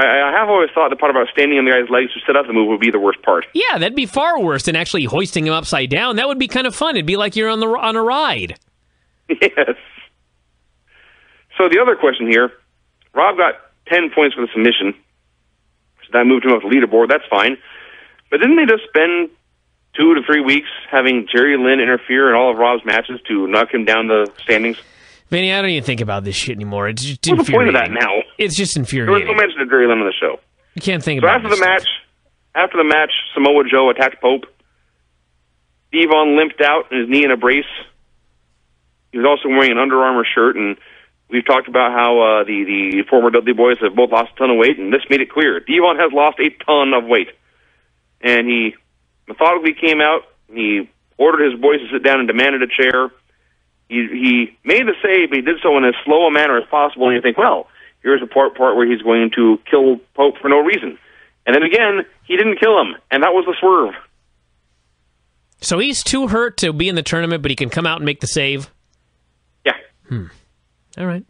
I have always thought the part about standing on the guy's legs to set up the move would be the worst part. Yeah, that'd be far worse than actually hoisting him upside down. That would be kind of fun. It'd be like you're on a ride. Yes. So the other question here, Rob got 10 points for the submission. So that moved him up the leaderboard. That's fine. But didn't they just spend 2 to 3 weeks having Jerry Lynn interfere in all of Rob's matches to knock him down the standings? Vinny, I don't even think about this shit anymore. It's just what's infuriating. What's the point of that now? It's just infuriating. There was no mention of Jerry Lynn on the show. You can't think about it. So after the match, Samoa Joe attacked Pope. Devon limped out and his knee in a brace. He was also wearing an Under Armour shirt, and we've talked about how the former Dudley boys have both lost a ton of weight, and this made it clear. Devon has lost a ton of weight. And he methodically came out, and he ordered his boys to sit down and demanded a chair. He made the save, but he did so in as slow a manner as possible, and you think, well, here's the part where he's going to kill Pope for no reason. And then again, he didn't kill him, and that was the swerve. So he's too hurt to be in the tournament, but he can come out and make the save? Yeah. All right.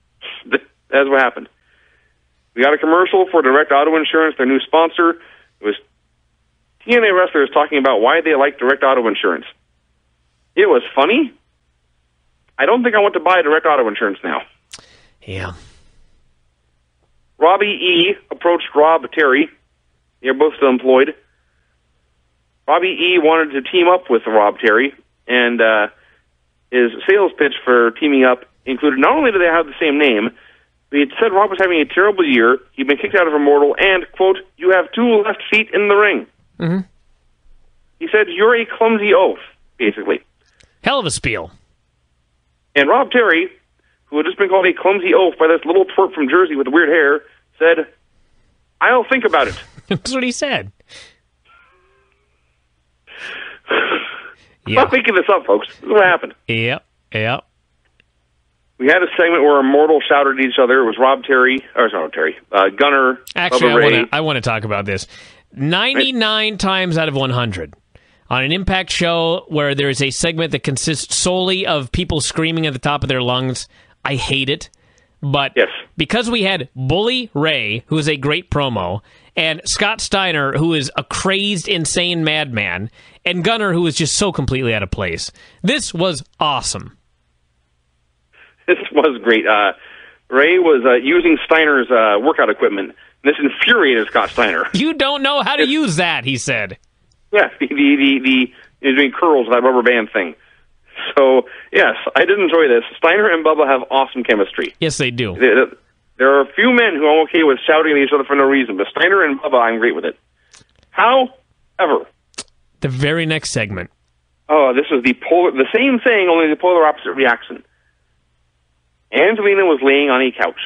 That's what happened. We got a commercial for Direct Auto Insurance, their new sponsor. It was TNA wrestlers talking about why they like Direct Auto Insurance. It was funny. I don't think I want to buy Direct Auto Insurance now. Yeah. Robbie E. approached Rob Terry. They're both still employed. Robbie E. wanted to team up with Rob Terry, and his sales pitch for teaming up included not only do they have the same name, but he said Rob was having a terrible year, he'd been kicked out of Immortal, and, quote, you have 2 left feet in the ring. Mm-hmm. He said, you're a clumsy oaf, basically. Hell of a spiel. And Rob Terry, who had just been called a clumsy oaf by this little twerp from Jersey with the weird hair, said, I'll think about it. That's what he said. Stop making this up, folks. This is what happened. Yep, yep. We had a segment where Immortal shouted at each other. It was Rob Terry, or sorry, Terry, Gunner, actually, Bubba Ray. I want to talk about this. 99 times out of 100. On an Impact show where there is a segment that consists solely of people screaming at the top of their lungs, I hate it. But yes. Because we had Bully Ray, who is a great promo, and Scott Steiner, who is a crazed, insane madman, and Gunner, who is just so completely out of place. This was awesome. This was great. Ray was using Steiner's workout equipment. This infuriated Scott Steiner. You don't know how to use that, he said. Yeah, he's doing curls with that rubber band thing. So, yes, I did enjoy this. Steiner and Bubba have awesome chemistry. Yes, they do. There are a few men who I'm okay with shouting at each other for no reason, but Steiner and Bubba, I'm great with it. However, the very next segment. Oh, this is the same thing, only the polar opposite reaction. Angelina was laying on a couch.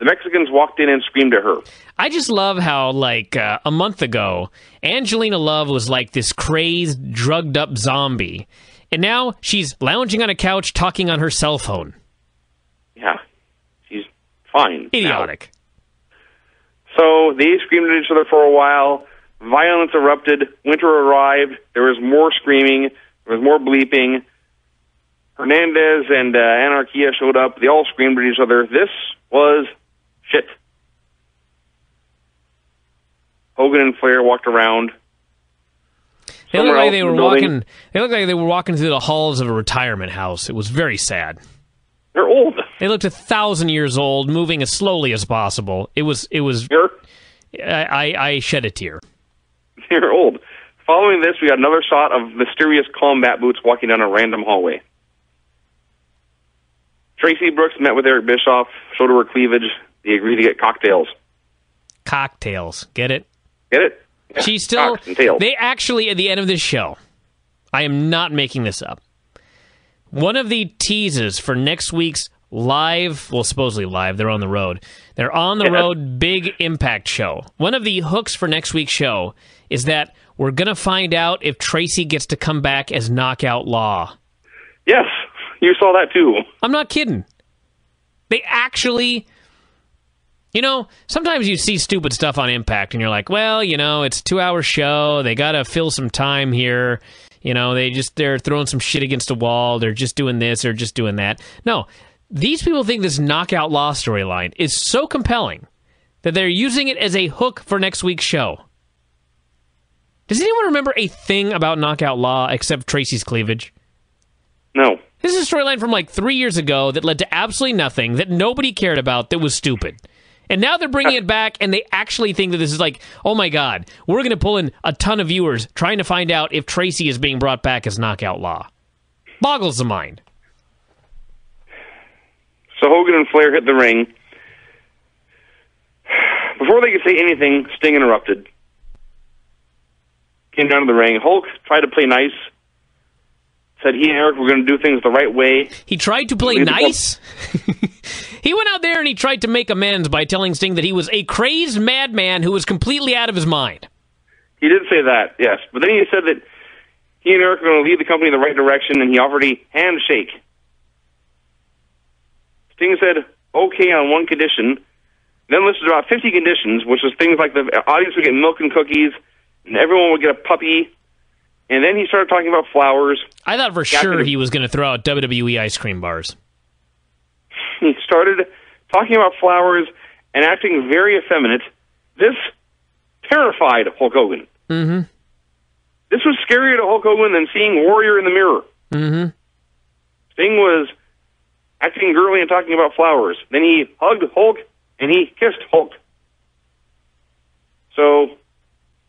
The Mexicans walked in and screamed at her. I just love how, like, a month ago, Angelina Love was like this crazed, drugged-up zombie. And now she's lounging on a couch talking on her cell phone. Yeah. She's fine. Idiotic. Now. So they screamed at each other for a while. Violence erupted. Winter arrived. There was more screaming. There was more bleeping. Hernandez and Anarchia showed up. They all screamed at each other. This was... shit. Hogan and Flair walked around. They looked like they were walking through the halls of a retirement house. It was very sad. They're old. They looked 1,000 years old, moving as slowly as possible. It was. I shed a tear. They're old. Following this, we got another shot of mysterious combat boots walking down a random hallway. Tracy Brooks met with Eric Bischoff, showed her cleavage. They agreed to get cocktails. Cocktails. Get it? Get it? Yeah. She's still... They actually, at the end of this show, I am not making this up. One of the teases for next week's live... Well, supposedly live. They're on the road. They're on the road big Impact show. One of the hooks for next week's show is that we're going to find out if Tracy gets to come back as Knockout Law. Yes. You saw that, too. I'm not kidding. They actually... You know, sometimes you see stupid stuff on Impact, and you're like, well, you know, it's a 2-hour show. They got to fill some time here. You know, they're throwing some shit against a wall. They're just doing this. They're just doing that. No, these people think this Knockout Law storyline is so compelling that they're using it as a hook for next week's show. Does anyone remember a thing about Knockout Law except Tracy's cleavage? No. This is a storyline from like 3 years ago that led to absolutely nothing, that nobody cared about, that was stupid. And now they're bringing it back, and they actually think that this is like, oh my God, we're going to pull in a ton of viewers trying to find out if Tracy is being brought back as Knockout Law. Boggles the mind. So Hogan and Flair hit the ring. Before they could say anything, Sting interrupted. Came down to the ring. Hulk tried to play nice. Said he and Eric were going to do things the right way. He tried to play nice? He went out there and he tried to make amends by telling Sting that he was a crazed madman who was completely out of his mind. He did say that, yes. But then he said that he and Eric were going to lead the company in the right direction, and he offered a handshake. Sting said, okay, on one condition. Then listed about 50 conditions, which was things like the audience would get milk and cookies, and everyone would get a puppy. And then he started talking about flowers. I thought for sure he was going to throw out WWE ice cream bars. He started talking about flowers and acting very effeminate. This terrified Hulk Hogan. Mm-hmm. This was scarier to Hulk Hogan than seeing Warrior in the mirror. Mm-hmm. Sting was acting girly and talking about flowers. Then he hugged Hulk and he kissed Hulk. So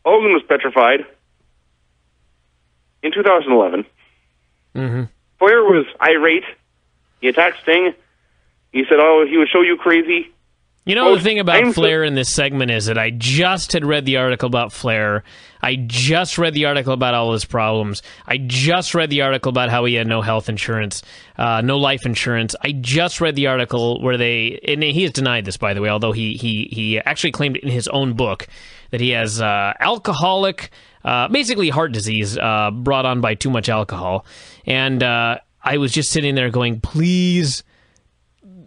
Hogan was petrified. In 2011, mm-hmm. Flair was irate. He attacked Sting. He said, oh, he would show you crazy. You know, the thing about Flair in this segment is that I just had read the article about Flair. I just read the article about all his problems. I just read the article about how he had no health insurance, no life insurance. I just read the article where they, and he has denied this, by the way, although he actually claimed in his own book that he has alcoholic, basically heart disease brought on by too much alcohol. And I was just sitting there going, please,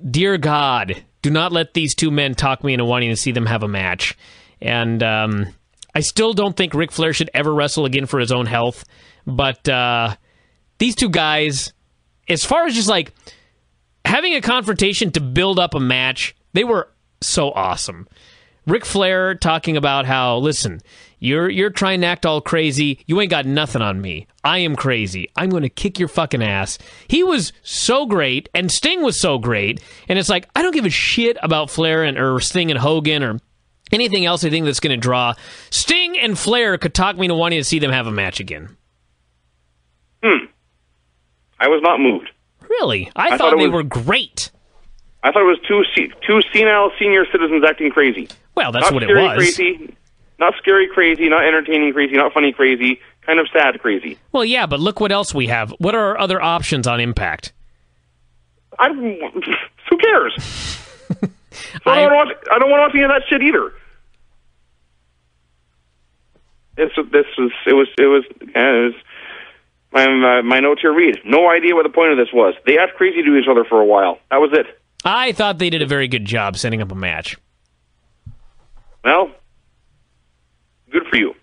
dear God, do not let these two men talk me into wanting to see them have a match. And I still don't think Ric Flair should ever wrestle again for his own health. But these two guys, as far as just like having a confrontation to build up a match, they were so awesome. Ric Flair talking about how, listen, you're trying to act all crazy. You ain't got nothing on me. I am crazy. I'm going to kick your fucking ass. He was so great, and Sting was so great. And it's like, I don't give a shit about Flair or Sting and Hogan or anything else I think that's going to draw. Sting and Flair could talk me into wanting to see them have a match again. I was not moved. Really? I thought they were great. I thought it was two senile senior citizens acting crazy. Well, that's not what it was. Crazy, not scary crazy, not entertaining crazy, not funny crazy, kind of sad crazy. Well, yeah, but look what else we have. What are our other options on Impact? Who cares? I don't want to watch any of that shit either. It was my note here reads, no idea what the point of this was. They act crazy to each other for a while. That was it. I thought they did a very good job setting up a match. Well, good for you.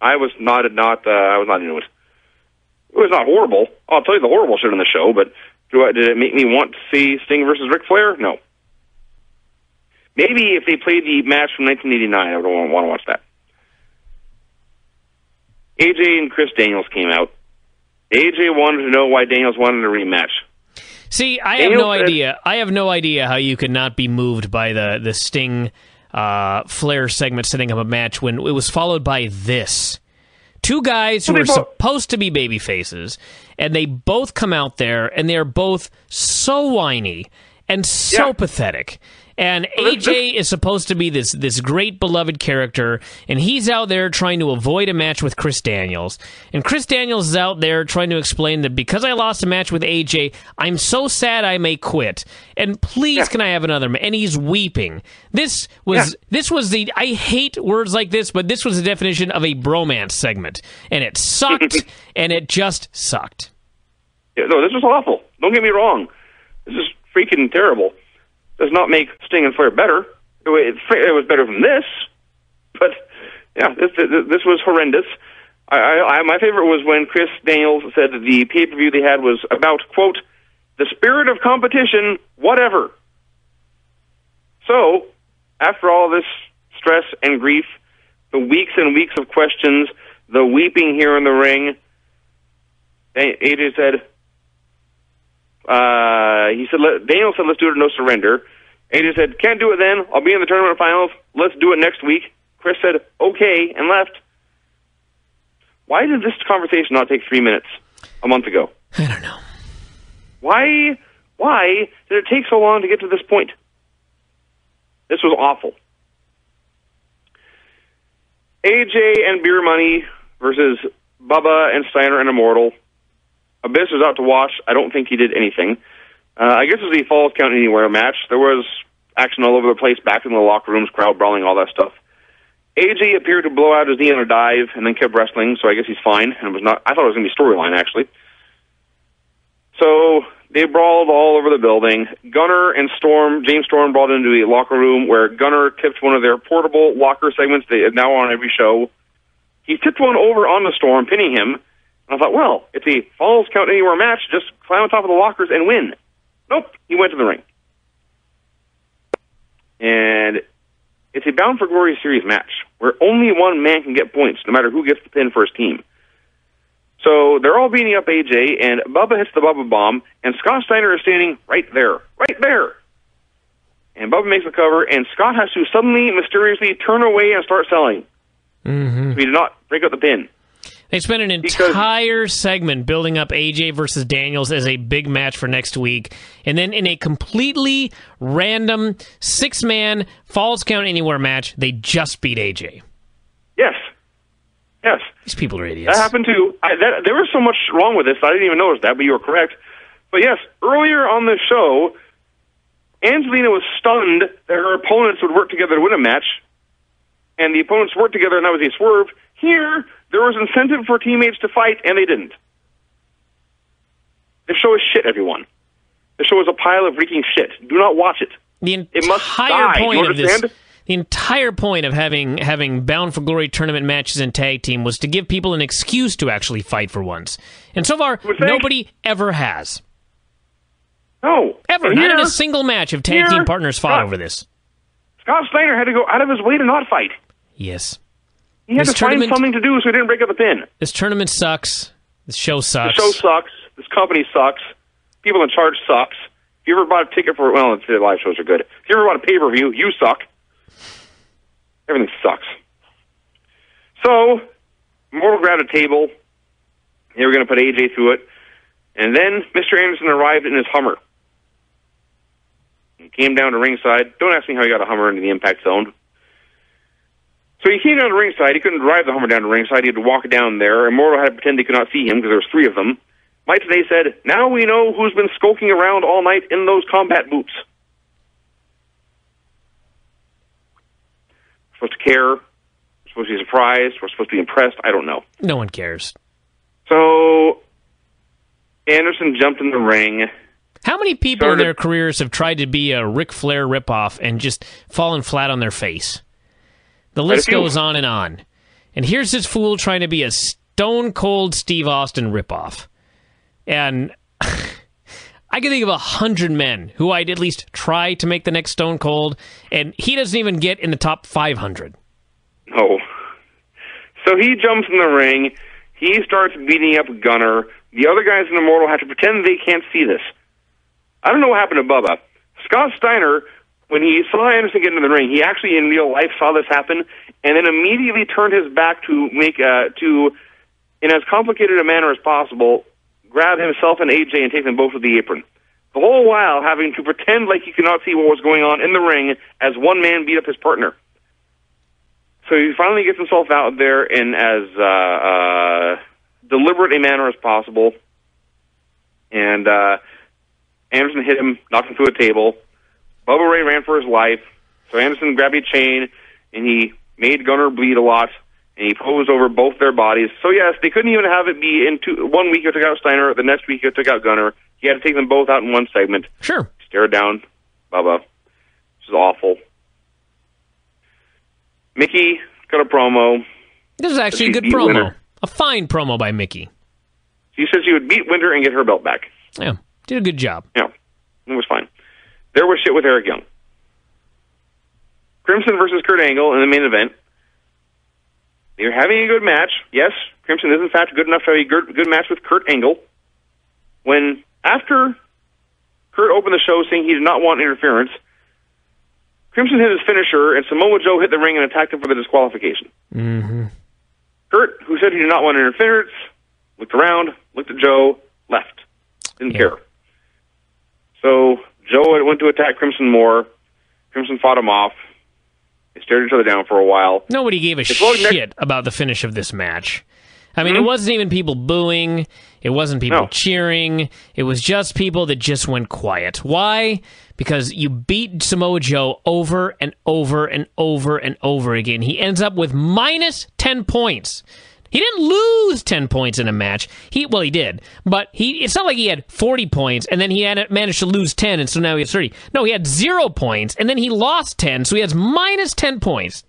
I was not into it. It was not horrible. I'll tell you the horrible shit on the show, but did it make me want to see Sting versus Ric Flair? No. Maybe if they played the match from 1989, I would want to watch that. AJ and Chris Daniels came out. AJ wanted to know why Daniels wanted a rematch. See, I have no idea how you could not be moved by the Sting Flair segment setting up a match when it was followed by this. Two guys who are supposed to be babyfaces, and they both come out there, and they are both so whiny and so pathetic. And AJ is supposed to be this great beloved character, and he's out there trying to avoid a match with Chris Daniels. And Chris Daniels is out there trying to explain that because I lost a match with AJ, I'm so sad I may quit. And please, can I have another match? And he's weeping. This was I hate words like this, but this was the definition of a bromance segment. And it sucked, and it just sucked. Yeah, no, this was awful. Don't get me wrong. This is freaking terrible. Does not make Sting and Flair better. It was better than this, but yeah, this was horrendous. My favorite was when Chris Daniels said that the pay-per-view they had was about, quote, the spirit of competition, whatever. So, After all this stress and grief, the weeks and weeks of questions, the weeping here in the ring, AJ said, Daniel said, let's do it at No Surrender. AJ said, can't do it then. I'll be in the tournament finals. Let's do it next week. Chris said, okay, and left. Why did this conversation not take 3 minutes a month ago? I don't know. Why did it take so long to get to this point? This was awful. AJ and Beer Money versus Bubba and Steiner and Immortal. Abyss was out to watch. I don't think he did anything. I guess it was the Falls Count Anywhere match. There was action all over the place, back in the locker rooms, crowd brawling, all that stuff. AJ appeared to blow out his knee on a dive and then kept wrestling, so I guess he's fine. And it was not. I thought it was going to be storyline, actually. So they brawled all over the building. Gunner and Storm, James Storm, brought into the locker room where Gunner tipped one of their portable locker segments they are now on every show. He tipped one over on the Storm, pinning him. And I thought, well, it's a Falls Count Anywhere match. Just climb on top of the lockers and win. Nope, he went to the ring. And it's a Bound for Glory series match where only one man can get points, no matter who gets the pin for his team. So they're all beating up AJ, and Bubba hits the Bubba Bomb, and Scott Steiner is standing right there. And Bubba makes the cover, and Scott has to suddenly, mysteriously turn away and start selling. Mm-hmm. So he did not break up the pin. They spent an entire segment building up AJ versus Daniels as a big match for next week. And then in a completely random six-man Falls Count Anywhere match, they just beat AJ. Yes. These people are idiots. That happened too. There was so much wrong with this, I didn't even notice that, but you were correct. But yes, earlier on the show, Angelina was stunned that her opponents would work together to win a match, and the opponents worked together, and that was a swerve. Here, there was incentive for teammates to fight, and they didn't. The show is shit, everyone. The show is a pile of reeking shit. Do not watch it. It must die. Do you understand? The entire point of having Bound for Glory tournament matches and tag team was to give people an excuse to actually fight for once. And so far, nobody ever has. No. Ever. Not in a single match have tag team partners fought over this. Scott Steiner had to go out of his way to not fight. Yes. He had to find something to do so he didn't break up a pin. This tournament sucks. This show sucks. The show sucks. This company sucks. People in charge sucks. If you ever bought a ticket for... Well, the live shows are good. If you ever bought a pay-per-view, you suck. Everything sucks. So, Mortal grabbed a table. They were going to put AJ through it. And then Mr. Anderson arrived in his Hummer. He came down to ringside. Don't ask me how he got a Hummer into the Impact Zone. So he came down to ringside. He couldn't drive the Hummer down to ringside. He had to walk down there. Immortal had to pretend they could not see him because there was three of them. Mike today said, now we know who's been skulking around all night in those combat boots. We're supposed to care. We're supposed to be surprised. We're supposed to be impressed. I don't know. No one cares. So Anderson jumped in the ring. How many people in their careers have tried to be a Ric Flair ripoff and just fallen flat on their face? The list goes on and on. And here's this fool trying to be a Stone Cold Steve Austin ripoff. And I can think of 100 men who I'd at least try to make the next Stone Cold, and he doesn't even get in the top 500. No. So he jumps in the ring. He starts beating up Gunner. The other guys in Immortal have to pretend they can't see this. I don't know what happened to Bubba. Scott Steiner, when he saw Anderson get into the ring, he actually in real life saw this happen, and then immediately turned his back to make in as complicated a manner as possible, grab himself and AJ and take them both to the apron. The whole while having to pretend like he could not see what was going on in the ring as one man beat up his partner. So he finally gets himself out there in as deliberate a manner as possible. And Anderson hit him, knocked him through a table. Bubba Ray ran for his life. So Anderson grabbed a chain, and he made Gunner bleed a lot, and he posed over both their bodies. So, yes, they couldn't even have it be in 1 week you took out Steiner, the next week you took out Gunner. He had to take them both out in one segment. Sure. Stare down Bubba. This is awful. Mickie got a promo. This is actually a good promo. Winter. A fine promo by Mickie. She said she would beat Winter and get her belt back. Yeah. Did a good job. Yeah. It was fine. There was shit with Eric Young. Crimson versus Kurt Angle in the main event. You're having a good match. Yes, Crimson is, in fact, good enough to have a good match with Kurt Angle. When, after Kurt opened the show saying he did not want interference, Crimson hit his finisher, and Samoa Joe hit the ring and attacked him for the disqualification. Mm-hmm. Kurt, who said he did not want interference, looked around, looked at Joe, left. Didn't care. So Joe went to attack Crimson more. Crimson fought him off. They stared each other down for a while. Nobody gave a shit about the finish of this match. I mean, it wasn't even people booing. It wasn't people cheering. It was just people that just went quiet. Why? Because you beat Samoa Joe over and over and over and over again. He ends up with minus 10 points. He didn't lose 10 points in a match. Well, he did. But it's not like he had 40 points, and then he had managed to lose 10, and so now he has 30. No, he had 0 points, and then he lost 10, so he has minus 10 points.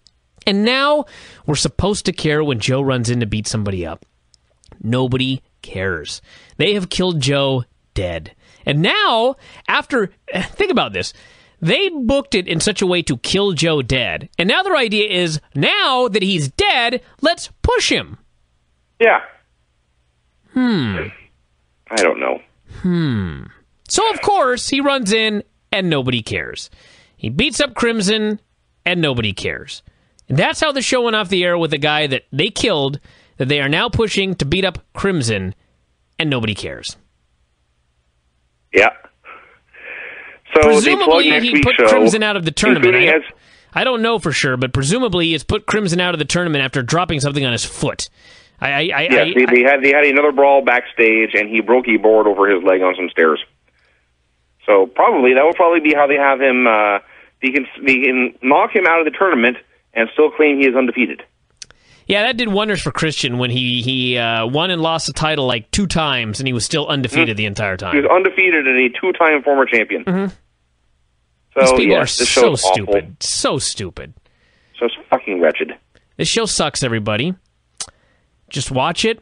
And now we're supposed to care when Joe runs in to beat somebody up. Nobody cares. They have killed Joe dead. And now, think about this. They booked it in such a way to kill Joe dead. And now their idea is, now that he's dead, let's push him. Yeah. I don't know. So, of course, he runs in, and nobody cares. He beats up Crimson, and nobody cares. And that's how the show went off the air, with a guy that they killed, that they are now pushing to beat up Crimson, and nobody cares. Yeah. So presumably, he put Crimson out of the tournament. I don't know for sure, but presumably, he's put Crimson out of the tournament after dropping something on his foot. They had another brawl backstage, and he broke a board over his leg on some stairs. So probably that will probably be how they have him. They can knock him out of the tournament and still claim he is undefeated. Yeah, that did wonders for Christian when he won and lost the title like 2 times, and he was still undefeated the entire time. He was undefeated and a 2-time former champion. So, these people are so stupid. Awful. So stupid. So fucking wretched. This show sucks, everybody. Just watch it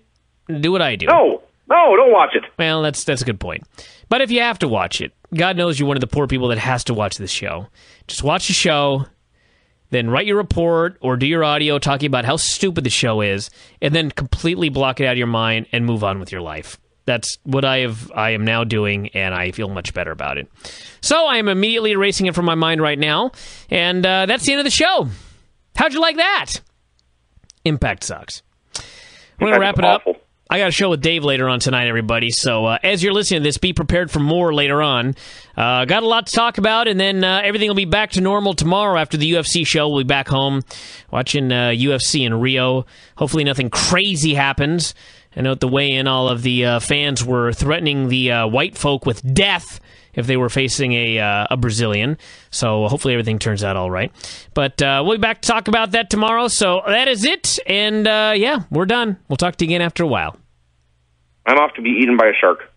and do what I do. No, don't watch it. Well, that's a good point. But if you have to watch it, God knows you're one of the poor people that has to watch this show. Just watch the show, then write your report or do your audio talking about how stupid the show is, and then completely block it out of your mind and move on with your life. That's what I am now doing, and I feel much better about it. So I am immediately erasing it from my mind right now, and that's the end of the show. How'd you like that? Impact sucks. We're going to wrap it up. I got a show with Dave later on tonight, everybody. So as you're listening to this, be prepared for more later on. Got a lot to talk about, and then everything will be back to normal tomorrow after the UFC show. We'll be back home watching UFC in Rio. Hopefully nothing crazy happens. I know at the weigh-in, all of the fans were threatening the white folk with death if they were facing a Brazilian. So hopefully everything turns out all right. But we'll be back to talk about that tomorrow. So that is it. And yeah, we're done. We'll talk to you again after a while. I'm off to be eaten by a shark.